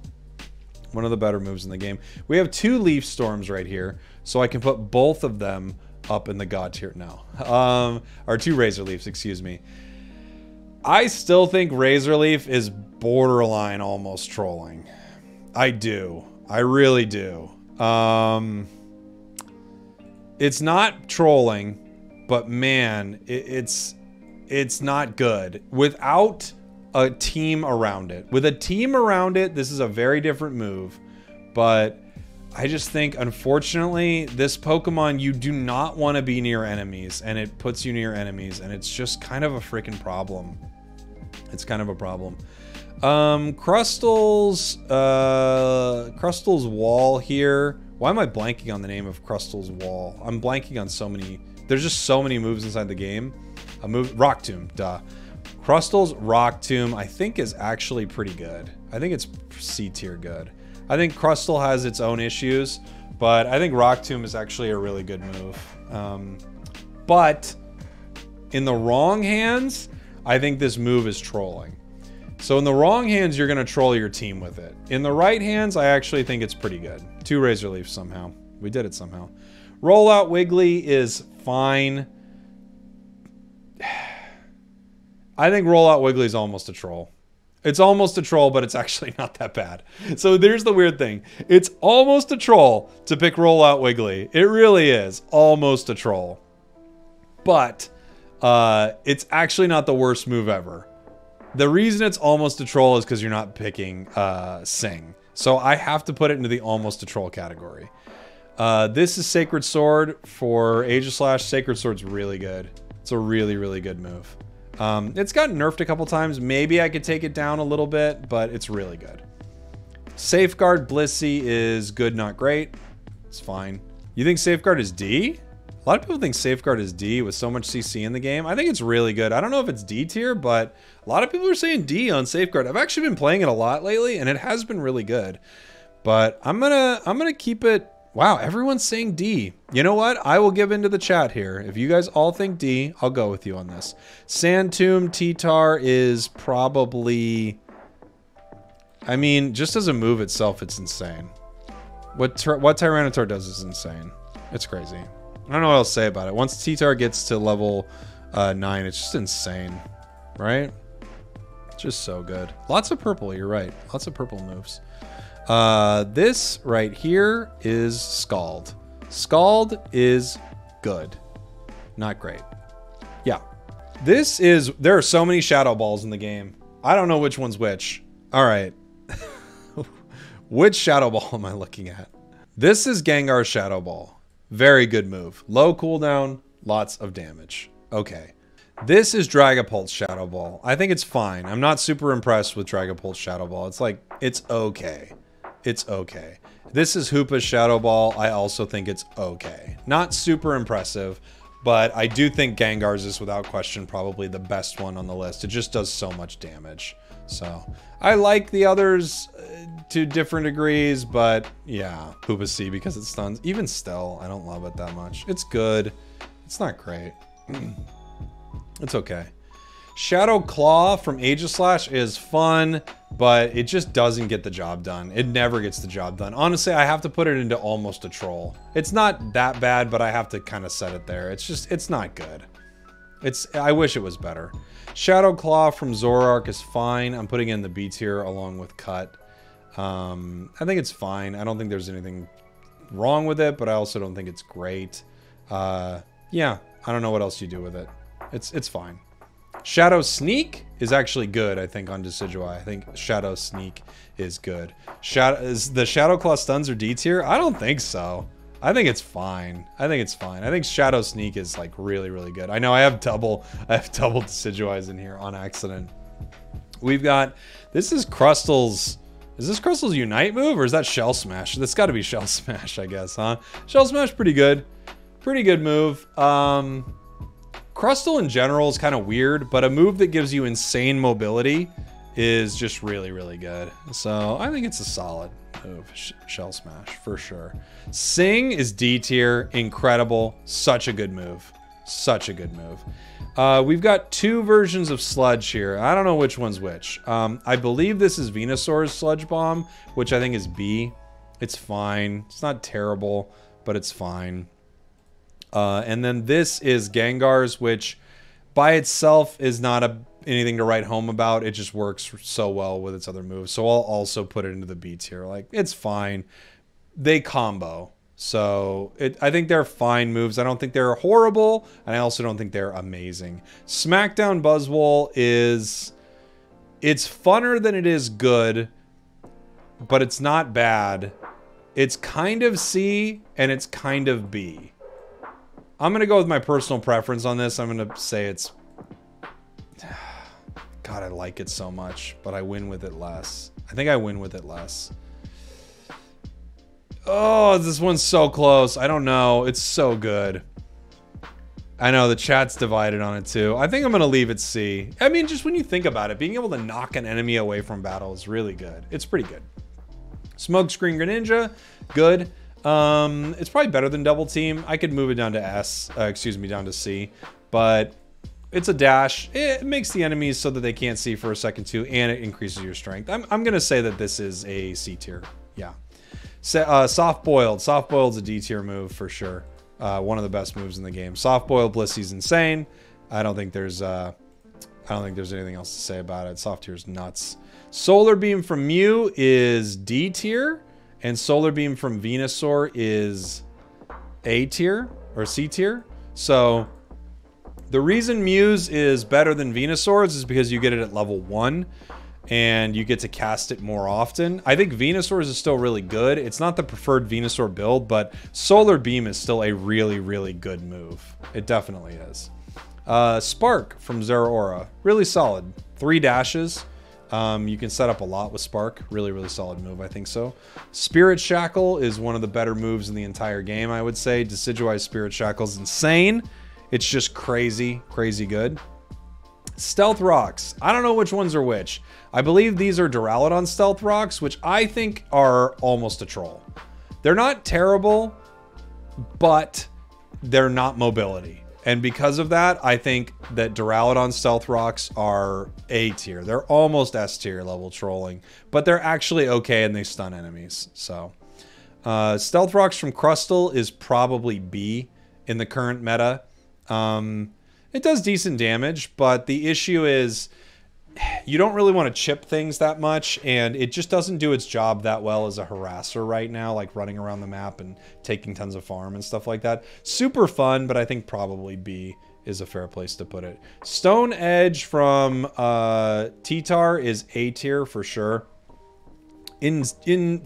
One of the better moves in the game. We have two Leaf Storms right here, so I can put both of them up in the God tier now. Or two Razor Leafs, excuse me. I still think Razor Leaf is borderline almost trolling. I do. I really do. It's not trolling, but man, it's not good. Without a team around it. With a team around it, this is a very different move, but I just think, unfortunately, this Pokemon, you do not want to be near enemies, and it puts you near enemies, and it's just kind of a freaking problem. It's kind of a problem. Crustle's Wall here. Why am I blanking on the name of Crustle's Wall? I'm blanking on so many. There's just so many moves inside the game. A move, Rock Tomb, duh. Crustle's Rock Tomb, I think, is actually pretty good. I think it's C tier good. I think Crustle has its own issues, but I think Rock Tomb is actually a really good move. But in the wrong hands, I think this move is trolling. So in the wrong hands, you're going to troll your team with it. In the right hands, I actually think it's pretty good. Two Razor Leafs somehow. We did it somehow. Rollout Wiggly is fine. I think Rollout Wiggly is almost a troll. It's almost a troll, but it's actually not that bad. So there's the weird thing. It's almost a troll to pick Rollout Wiggly. It really is almost a troll. But it's actually not the worst move ever. The reason it's almost a troll is because you're not picking Sing. So I have to put it into the almost a troll category. This is Sacred Sword for Aegislash. Sacred Sword's really good. It's a really, really good move. It's gotten nerfed a couple times. Maybe I could take it down a little bit, but it's really good. Safeguard Blissey is good, not great. It's fine. You think Safeguard is D? A lot of people think Safeguard is D with so much CC in the game. I think it's really good. I don't know if it's D tier, but a lot of people are saying D on Safeguard. I've actually been playing it a lot lately, and it has been really good. But I'm gonna keep it Wow, everyone's saying D. You know what? I will give into the chat here. If you guys all think D, I'll go with you on this. Sandtomb Titar is probably... I mean, just as a move itself, it's insane. What Tyranitar does is insane. It's crazy. I don't know what else to say about it. Once Titar gets to level 9, it's just insane, right? Just so good. Lots of purple, you're right. Lots of purple moves. This right here is Scald. Scald is good. Not great. Yeah. This is... There are so many Shadow Balls in the game. I don't know which one's which. All right. Which Shadow Ball am I looking at? This is Gengar's Shadow Ball. Very good move. Low cooldown, lots of damage. Okay. This is Dragapult's Shadow Ball. I think it's fine. I'm not super impressed with Dragapult's Shadow Ball. It's like, it's okay. It's okay. This is Hoopa's Shadow Ball. I also think it's okay. Not super impressive, but I do think Gengar's is without question probably the best one on the list. It just does so much damage. So I like the others to different degrees, but yeah, Hoopa C because it stuns. Even still, I don't love it that much. It's good. It's not great. It's okay. Shadow Claw from Aegislash is fun, but it just doesn't get the job done. It never gets the job done. Honestly, I have to put it into almost a troll. It's not that bad, but I have to kind of set it there. It's just, it's not good. It's, I wish it was better. Shadow Claw from Zoroark is fine. I'm putting in the B tier along with Cut. I think it's fine. I don't think there's anything wrong with it, but I also don't think it's great. Yeah, I don't know what else you do with it. It's fine. Shadow Sneak is actually good, I think, on Decidueye. I think Shadow Sneak is good. Is the Shadow Claw stuns or D tier? I don't think so. I think it's fine. I think it's fine. I think Shadow Sneak is like really, really good. I know I have double Decidueyes in here on accident. We've got, this is Crustle's, is this Crustle's Unite move or is that Shell Smash? That's got to be Shell Smash, I guess, huh? Shell Smash, pretty good. Pretty good move. Crustle in general is kind of weird, but a move that gives you insane mobility is just really, really good. So I think it's a solid move, Shell Smash, for sure. Sing is D tier, incredible, such a good move. Such a good move. We've got two versions of Sludge here. I don't know which one's which. I believe this is Venusaur's Sludge Bomb, which I think is B. It's fine. It's not terrible, but it's fine. And then this is Gengar's, which by itself is not anything to write home about. It just works so well with its other moves. So I'll also put it into the B tier. Like, it's fine. They combo. So I think they're fine moves. I don't think they're horrible. And I also don't think they're amazing. Smackdown Buzzwole is... It's funner than it is good. But it's not bad. It's kind of C and it's kind of B. I'm going to go with my personal preference on this. I'm going to say it's... God, I like it so much, but I win with it less. I think I win with it less. Oh, this one's so close. I don't know. It's so good. I know the chat's divided on it too. I think I'm going to leave it C. I mean, just when you think about it, being able to knock an enemy away from battle is really good. It's pretty good. Smokescreen Greninja, good. It's probably better than Double Team. I could move it down to C, but it's a dash. It makes the enemies so that they can't see for a second too, and it increases your strength. I'm going to say that this is a C tier. Yeah. So, Soft Boiled. Soft Boiled's a D tier move for sure. One of the best moves in the game. Soft Boiled Blissey's insane. I don't think there's anything else to say about it. Soft tier's nuts. Solar Beam from Mew is D tier. And Solar Beam from Venusaur is A tier or C tier. So the reason Mew's is better than Venusaur's is because you get it at level 1 and you get to cast it more often. I think Venusaur's is still really good. It's not the preferred Venusaur build, but Solar Beam is still a really, really good move. It definitely is. Spark from Zeraora, really solid. 3 dashes. You can set up a lot with Spark. Really, really solid move, I think so. Spirit Shackle is one of the better moves in the entire game, I would say. Decidueye Spirit Shackle is insane. It's just crazy, crazy good. Stealth Rocks. I don't know which ones are which. I believe these are Duraludon Stealth Rocks, which I think are almost a troll. They're not terrible, but they're not mobility. And because of that, I think that Duraludon Stealth Rocks are A tier. They're almost S tier level trolling, but they're actually okay and they stun enemies. So Stealth Rocks from Crustle is probably B in the current meta. It does decent damage, but the issue is you don't really want to chip things that much, and it just doesn't do its job that well as a harasser right now, like running around the map and taking tons of farm and stuff like that. Super fun, but I think probably B is a fair place to put it. Stone Edge from Titar is A tier for sure. In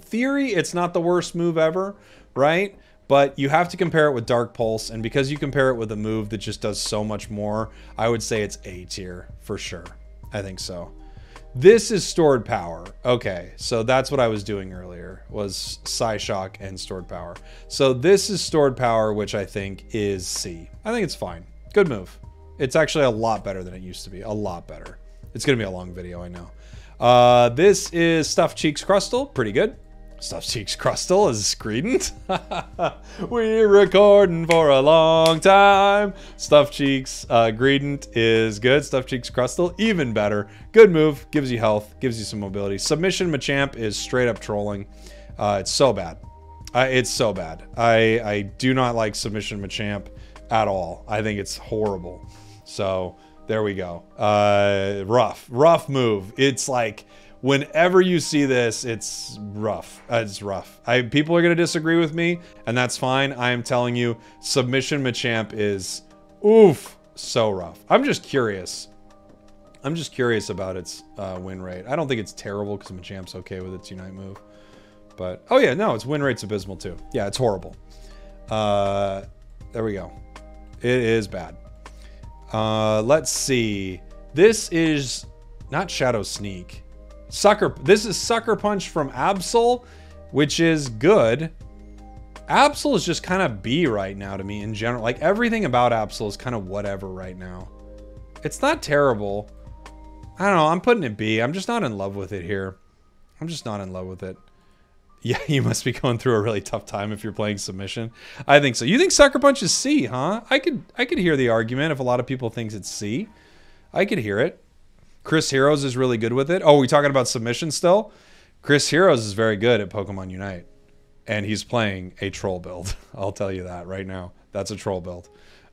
theory, it's not the worst move ever, right? But you have to compare it with Dark Pulse, and because you compare it with a move that just does so much more, I would say it's A tier for sure. I think so. This is Stored Power. Okay, so that's what I was doing earlier, was Psyshock and Stored Power. So this is Stored Power, which I think is C. I think it's fine. Good move. It's actually a lot better than it used to be. A lot better. It's going to be a long video, I know. This is Stuffed Cheeks Crustle. Pretty good. Stuffed Cheeks Crustle is Greedent. We're recording for a long time. Stuffed Cheeks Greedent is good. Stuffed Cheeks Crustle, even better. Good move. Gives you health. Gives you some mobility. Submission Machamp is straight up trolling. It's so bad. It's so bad. I do not like Submission Machamp at all. I think it's horrible. So there we go. Rough move. It's like... whenever you see this, it's rough. It's rough. People are going to disagree with me, and that's fine. I am telling you, Submission Machamp is, oof, so rough. I'm just curious. I'm just curious about its win rate. I don't think it's terrible because Machamp's okay with its Unite move. But, oh yeah, no, its win rate's abysmal too. Yeah, it's horrible. There we go. It is bad. Let's see. This is not Shadow Sneak. This is Sucker Punch from Absol, which is good. Absol is just kind of B right now to me in general. Like, everything about Absol is kind of whatever right now. It's not terrible. I don't know. I'm putting it B. I'm just not in love with it here. I'm just not in love with it. Yeah, you must be going through a really tough time if you're playing Submission. I think so. You think Sucker Punch is C, huh? I could hear the argument if a lot of people thinks it's C. I could hear it. Chris Heroes is really good with it. Oh, we talking about Submission still? Chris Heroes is very good at Pokemon Unite. And he's playing a troll build. I'll tell you that right now. That's a troll build.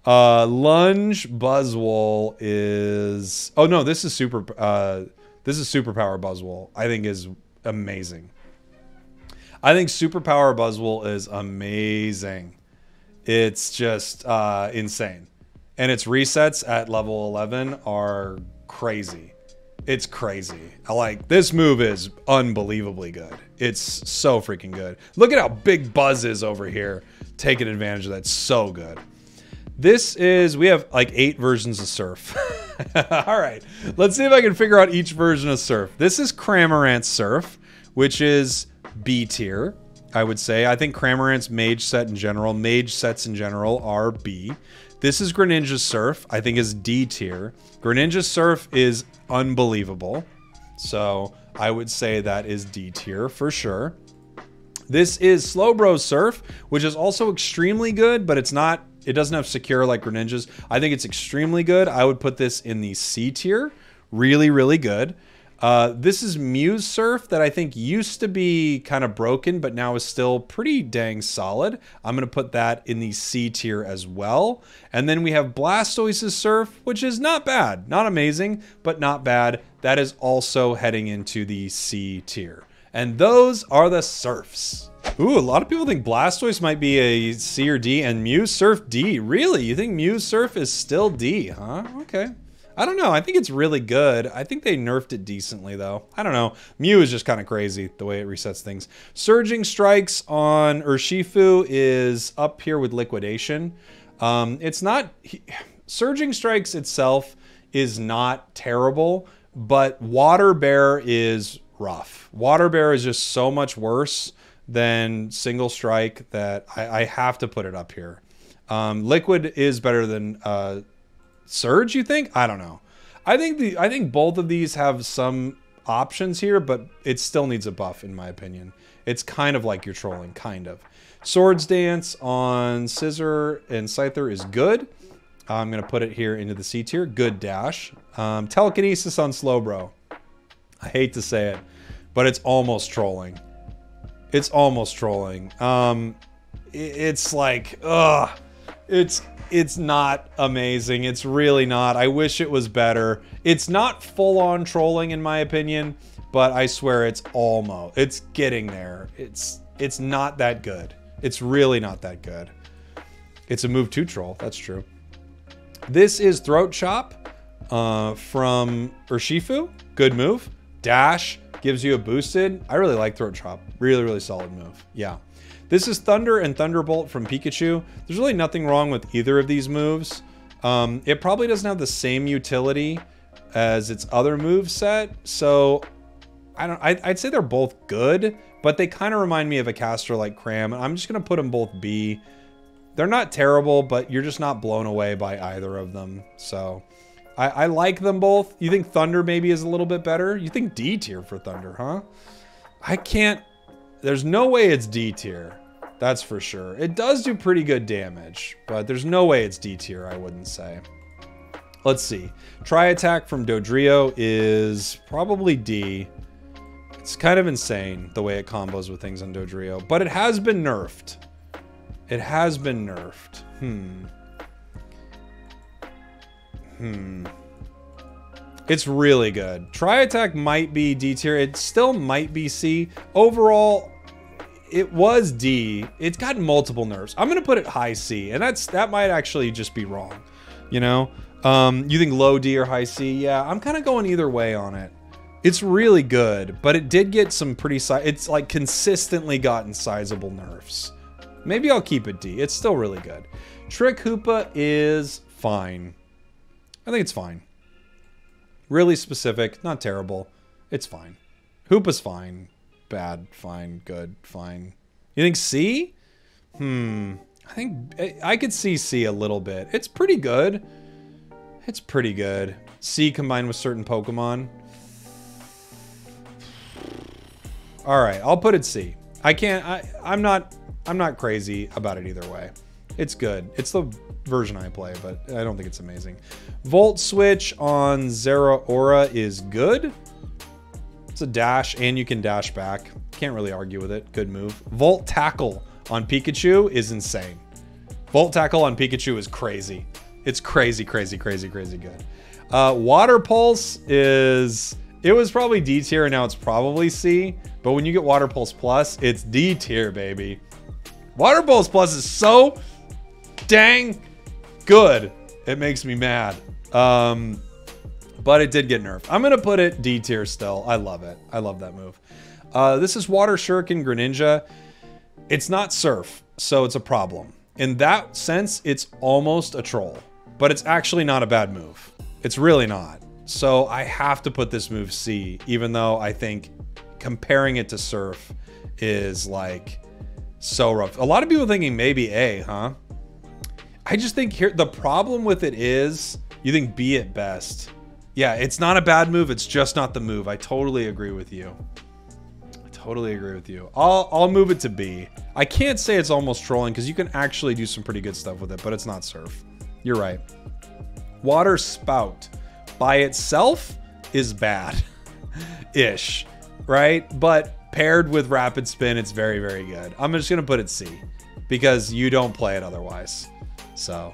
Lunge Buzzwole is... oh, no, this is super... this is Superpower Buzzwole. I think is amazing. I think Superpower Buzzwole is amazing. It's just insane. And its resets at level 11 are crazy. It's crazy. Like, this move is unbelievably good. It's so freaking good. Look at how big Buzz is over here, taking advantage of that. So good. This is, we have like 8 versions of Surf. All right, let's see if I can figure out each version of Surf. This is Cramorant Surf, which is B tier, I would say. I think Cramorant's mage sets in general are B. This is Greninja Surf, I think is D tier. Greninja Surf is unbelievable. So I would say that is D tier for sure. This is Slowbro Surf, which is also extremely good, but it's not, it doesn't have secure like Greninja's. I think it's extremely good. I would put this in the C tier. Really, really good. This is Mew Surf that I think used to be kind of broken, but now is still pretty dang solid. I'm going to put that in the C tier as well. And then we have Blastoise's Surf, which is not bad. Not amazing, but not bad. That is also heading into the C tier. And those are the Surfs. Ooh, a lot of people think Blastoise might be a C or D, and Mew Surf D. Really? You think Mew Surf is still D, huh? Okay. I don't know. I think it's really good. I think they nerfed it decently, though. I don't know. Mew is just kind of crazy, the way it resets things. Surging Strikes on Urshifu is up here with Liquidation. It's not... Surging Strikes itself is not terrible, but Water Bear is rough. Water Bear is just so much worse than Single Strike that I have to put it up here. Liquid is better than... Surge, you think? I don't know. I think both of these have some options here, but it still needs a buff, in my opinion. It's kind of like you're trolling, kind of. Swords Dance on Scizor and Scyther is good. I'm going to put it here into the C tier. Good dash. Telekinesis on Slowbro. I hate to say it, but it's almost trolling. It's almost trolling. It's like, ugh. It's not amazing. It's really not. I wish it was better. It's not full-on trolling, in my opinion, but I swear it's almost. It's getting there. It's not that good. It's really not that good. It's a move to troll. That's true. This is Throat Chop from Urshifu. Good move. Dash gives you a boosted. I really like Throat Chop. Really, really solid move. Yeah. This is Thunder and Thunderbolt from Pikachu. There's really nothing wrong with either of these moves. It probably doesn't have the same utility as its other move set, so I'd say they're both good, but they kind of remind me of a caster like Cram. I'm just gonna put them both B. They're not terrible, but you're just not blown away by either of them. So I like them both. You think Thunder maybe is a little bit better? You think D tier for Thunder, huh? I can't. There's no way it's D tier. That's for sure. It does do pretty good damage, but there's no way it's D tier, I wouldn't say. Let's see. Tri-Attack from Dodrio is probably D. It's kind of insane the way it combos with things on Dodrio, but it has been nerfed. It has been nerfed. It's really good. Tri-Attack might be D tier. It still might be C. Overall, it was D. It's gotten multiple nerfs. I'm gonna put it high C, and that might actually just be wrong. You know, you think low D or high C? Yeah, I'm kind of going either way on it. It's really good, but it did get some pretty. It's like consistently gotten sizable nerfs. Maybe I'll keep it D. It's still really good. Trick Hoopa is fine. I think it's fine. Really specific, not terrible. It's fine. Hoopa's fine. Bad, fine, good, fine. You think C? I think I could see C a little bit. It's pretty good. It's pretty good. C combined with certain Pokemon. All right, I'll put it C. I can't. I'm not crazy about it either way. It's good. It's the version I play, but I don't think it's amazing. Volt Switch on Zeraora is good. It's a dash, and you can dash back. Can't really argue with it. Good move. Volt Tackle on Pikachu is insane. Volt Tackle on Pikachu is crazy. It's crazy, crazy, crazy, crazy good. Water Pulse is... It was probably D tier, and now it's probably C. But when you get Water Pulse Plus, it's D tier, baby. Water Pulse Plus is so dang good. It makes me mad. But it did get nerfed. I'm going to put it D tier still. I love it. I love that move. This is Water Shuriken Greninja. It's not Surf, so it's a problem. In that sense, it's almost a troll. But it's actually not a bad move. It's really not. So I have to put this move C, even though I think comparing it to Surf is like so rough. A lot of people thinking maybe A, huh? I just think here the problem with it is you think B at best. Yeah, it's not a bad move. It's just not the move. I totally agree with you. I totally agree with you. I'll move it to B. I can't say it's almost trolling because you can actually do some pretty good stuff with it, but it's not Surf. You're right. Water Spout by itself is bad-ish, right? But paired with Rapid Spin, it's very, very good. I'm just going to put it C because you don't play it otherwise. So,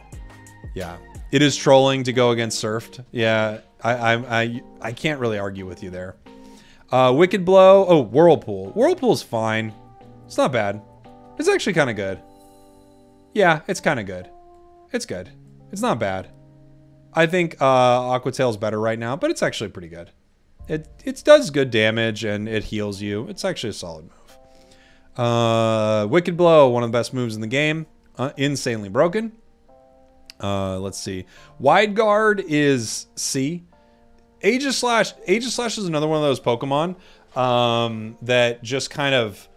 yeah, it is trolling to go against Surfed. Yeah, I can't really argue with you there. Wicked Blow. Oh, Whirlpool. Whirlpool's fine. It's not bad. It's actually kind of good. Yeah, it's kind of good. It's good. It's not bad. I think Aqua Tail's better right now, but it's actually pretty good. It does good damage and it heals you. It's actually a solid move. Wicked Blow, one of the best moves in the game. Insanely broken. Let's see. Wide Guard is C. Aegislash. Aegislash is another one of those Pokemon that just kind of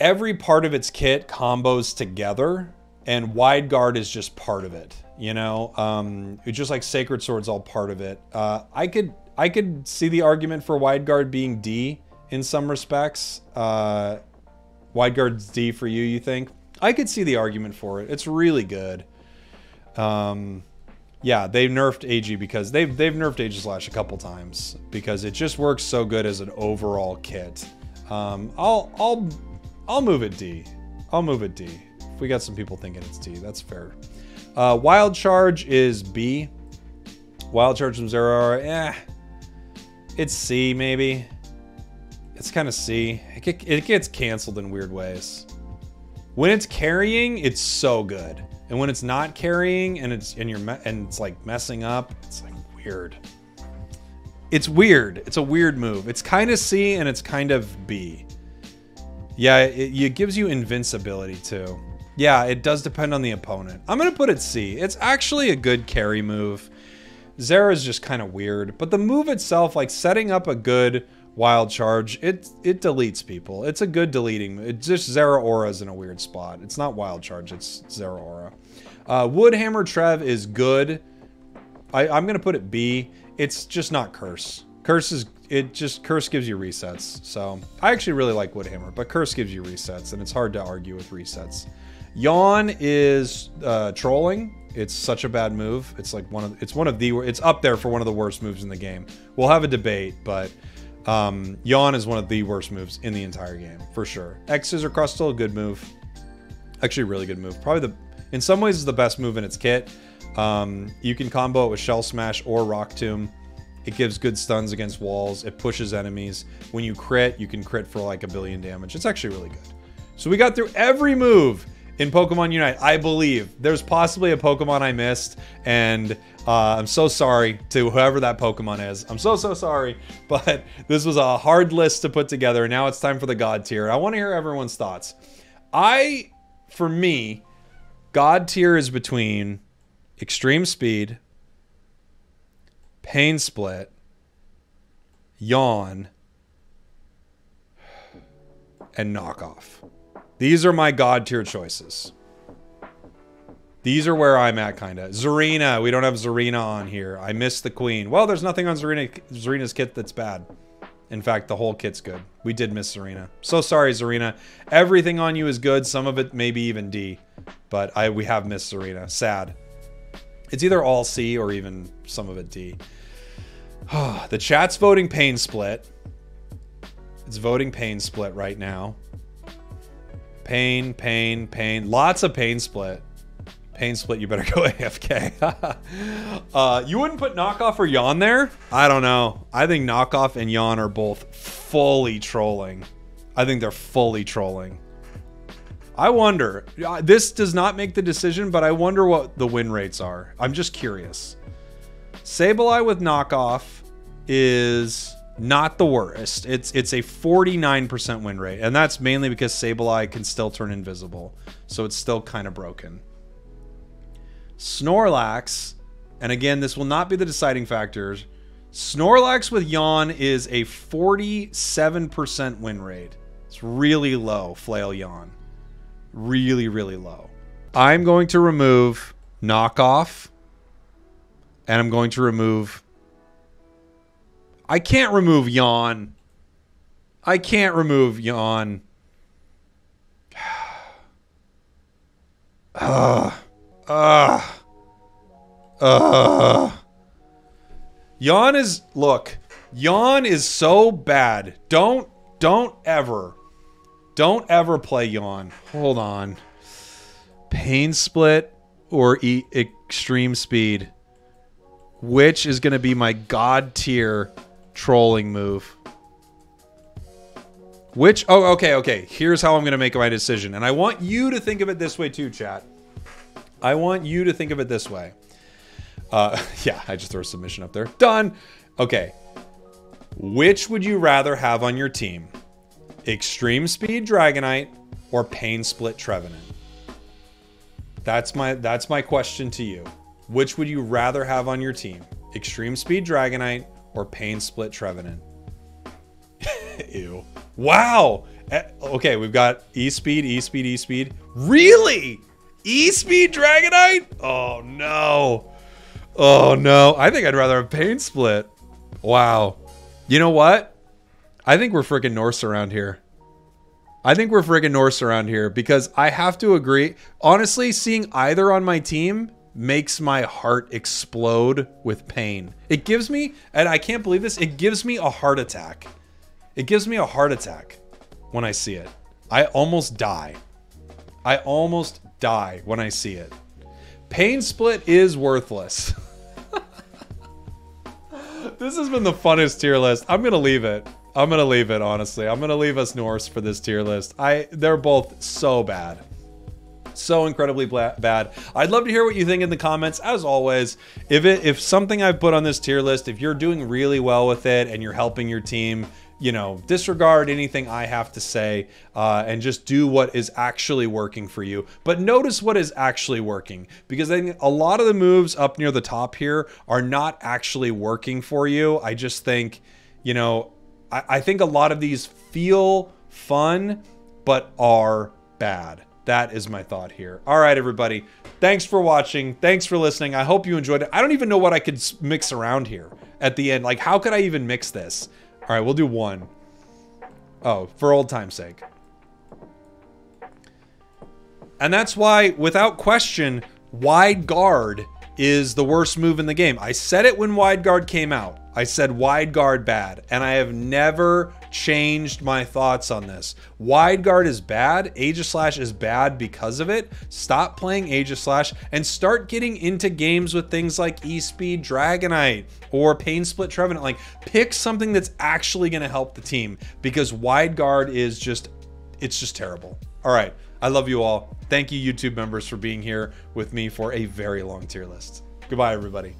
every part of its kit combos together, and Wide Guard is just part of it. You know, it's just like Sacred Sword's all part of it. I could I could see the argument for Wideguard being D in some respects. Wideguard's D for you, you think? I could see the argument for it. It's really good. Yeah, they've nerfed AG because they've nerfed Aegislash a couple times because it just works so good as an overall kit. I'll move it D. I'll move it D. If we got some people thinking it's D, that's fair. Wild Charge is B. Wild Charge from Zeraora, it's C maybe. It's kind of C. It gets canceled in weird ways. When it's carrying, it's so good. And when it's not carrying and it's like messing up, it's like weird. It's weird. It's a weird move. It's kind of C and it's kind of B. Yeah, it gives you invincibility too. Yeah, it does depend on the opponent. I'm going to put it C. It's actually a good carry move. Zera's just kind of weird, but the move itself, like setting up a good Wild Charge, it deletes people. It's a good deleting. It's just Zeraora's in a weird spot. It's not Wild Charge, it's Zeraora. Woodhammer Trev is good. I'm gonna put it B. It's just not Curse. Curse gives you resets. So I actually really like Woodhammer, but Curse gives you resets, and it's hard to argue with resets. Yawn is trolling. It's such a bad move. It's like it's up there for one of the worst moves in the game. We'll have a debate, but Yawn is one of the worst moves in the entire game, for sure. X-Scissor Crustle, good move. Actually, really good move. Probably in some ways, is the best move in its kit. You can combo it with Shell Smash or Rock Tomb. It gives good stuns against walls. It pushes enemies. When you can crit for like 1 billion damage. It's actually really good. So we got through every move in Pokemon Unite, I believe. There's possibly a Pokemon I missed, and I'm so sorry to whoever that Pokemon is. I'm so sorry, but this was a hard list to put together. Now it's time for the God tier. I want to hear everyone's thoughts. For me, God tier is between Extreme Speed, Pain Split, Yawn, and Knockoff. These are my God tier choices. These are where I'm at, kinda. Zarina, we don't have Zarina on here. I miss the Queen. Well, there's nothing on Zarina's kit that's bad. In fact, the whole kit's good. We did miss Zarina. So sorry, Zarina. Everything on you is good. Some of it maybe even D, but we have missed Zarina. Sad. It's either all C or even some of it D. The chat's voting Pain Split. It's voting Pain Split right now. Pain. Lots of Pain Split. Pain Split, you better go AFK. You wouldn't put Knockoff or Yawn there? I don't know. I think Knockoff and Yawn are both fully trolling. I think they're fully trolling. I wonder. This does not make the decision, but I wonder what the win rates are. I'm just curious. Sableye with Knockoff is not the worst. It's a 49% win rate, and that's mainly because Sableye can still turn invisible, so it's still kind of broken. Snorlax, and again, this will not be the deciding factor. Snorlax with Yawn is a 47% win rate. It's really low, Flail Yawn. Really, really low. I'm going to remove Knockoff, and I'm going to remove... I can't remove Yawn. I can't remove Yawn. Yawn is... Look. Yawn is so bad. Don't ever play Yawn. Hold on. Pain Split or Extreme Speed. Which is going to be my God tier... trolling move? Which, oh, okay, here's how I'm gonna make my decision, and I want you to think of it this way too, chat. I want you to think of it this way. Yeah, I just throw submission up there, done. Okay, which would you rather have on your team? Extreme Speed Dragonite or Pain Split Trevenant? That's my question to you. Which would you rather have on your team? Extreme Speed Dragonite or Pain Split Trevenant? Ew. Wow. Okay, we've got E-Speed. Really? E-Speed Dragonite? Oh, no. I think I'd rather have Pain Split. Wow. You know what? I think we're freaking Norse around here. I think we're friggin' Norse around here because I have to agree. Honestly, seeing either on my team makes my heart explode with pain. It gives me, and I can't believe this, it gives me a heart attack. It gives me a heart attack when I see it. I almost die. I almost die when I see it. Pain split is worthless. This has been the funnest tier list. I'm gonna leave it. I'm gonna leave it, honestly. I'm gonna leave us Norse for this tier list. They're both so bad. So incredibly bad. I'd love to hear what you think in the comments. As always, if something I've put on this tier list, if you're doing really well with it and you're helping your team, you know, disregard anything I have to say and just do what is actually working for you. But notice what is actually working, because I think a lot of the moves up near the top here are not actually working for you. I just think, you know, I think a lot of these feel fun, but are bad. That is my thought here. All right, everybody. Thanks for watching. Thanks for listening. I hope you enjoyed it. I don't even know what I could mix around here at the end. Like, how could I even mix this? All right, we'll do one. Oh, for old time's sake. And that's why, without question, Wide Guard is the worst move in the game. I said it when Wide Guard came out. I said Wide Guard bad, and I have never changed my thoughts on this. Wide Guard is bad. Aegislash is bad because of it. Stop playing Aegislash and start getting into games with things like E-Speed Dragonite or Pain Split Trevenant. Like, pick something that's actually going to help the team, because Wide Guard is just, it's just terrible. All right. I love you all. Thank you, YouTube members, for being here with me for a very long tier list. Goodbye, everybody.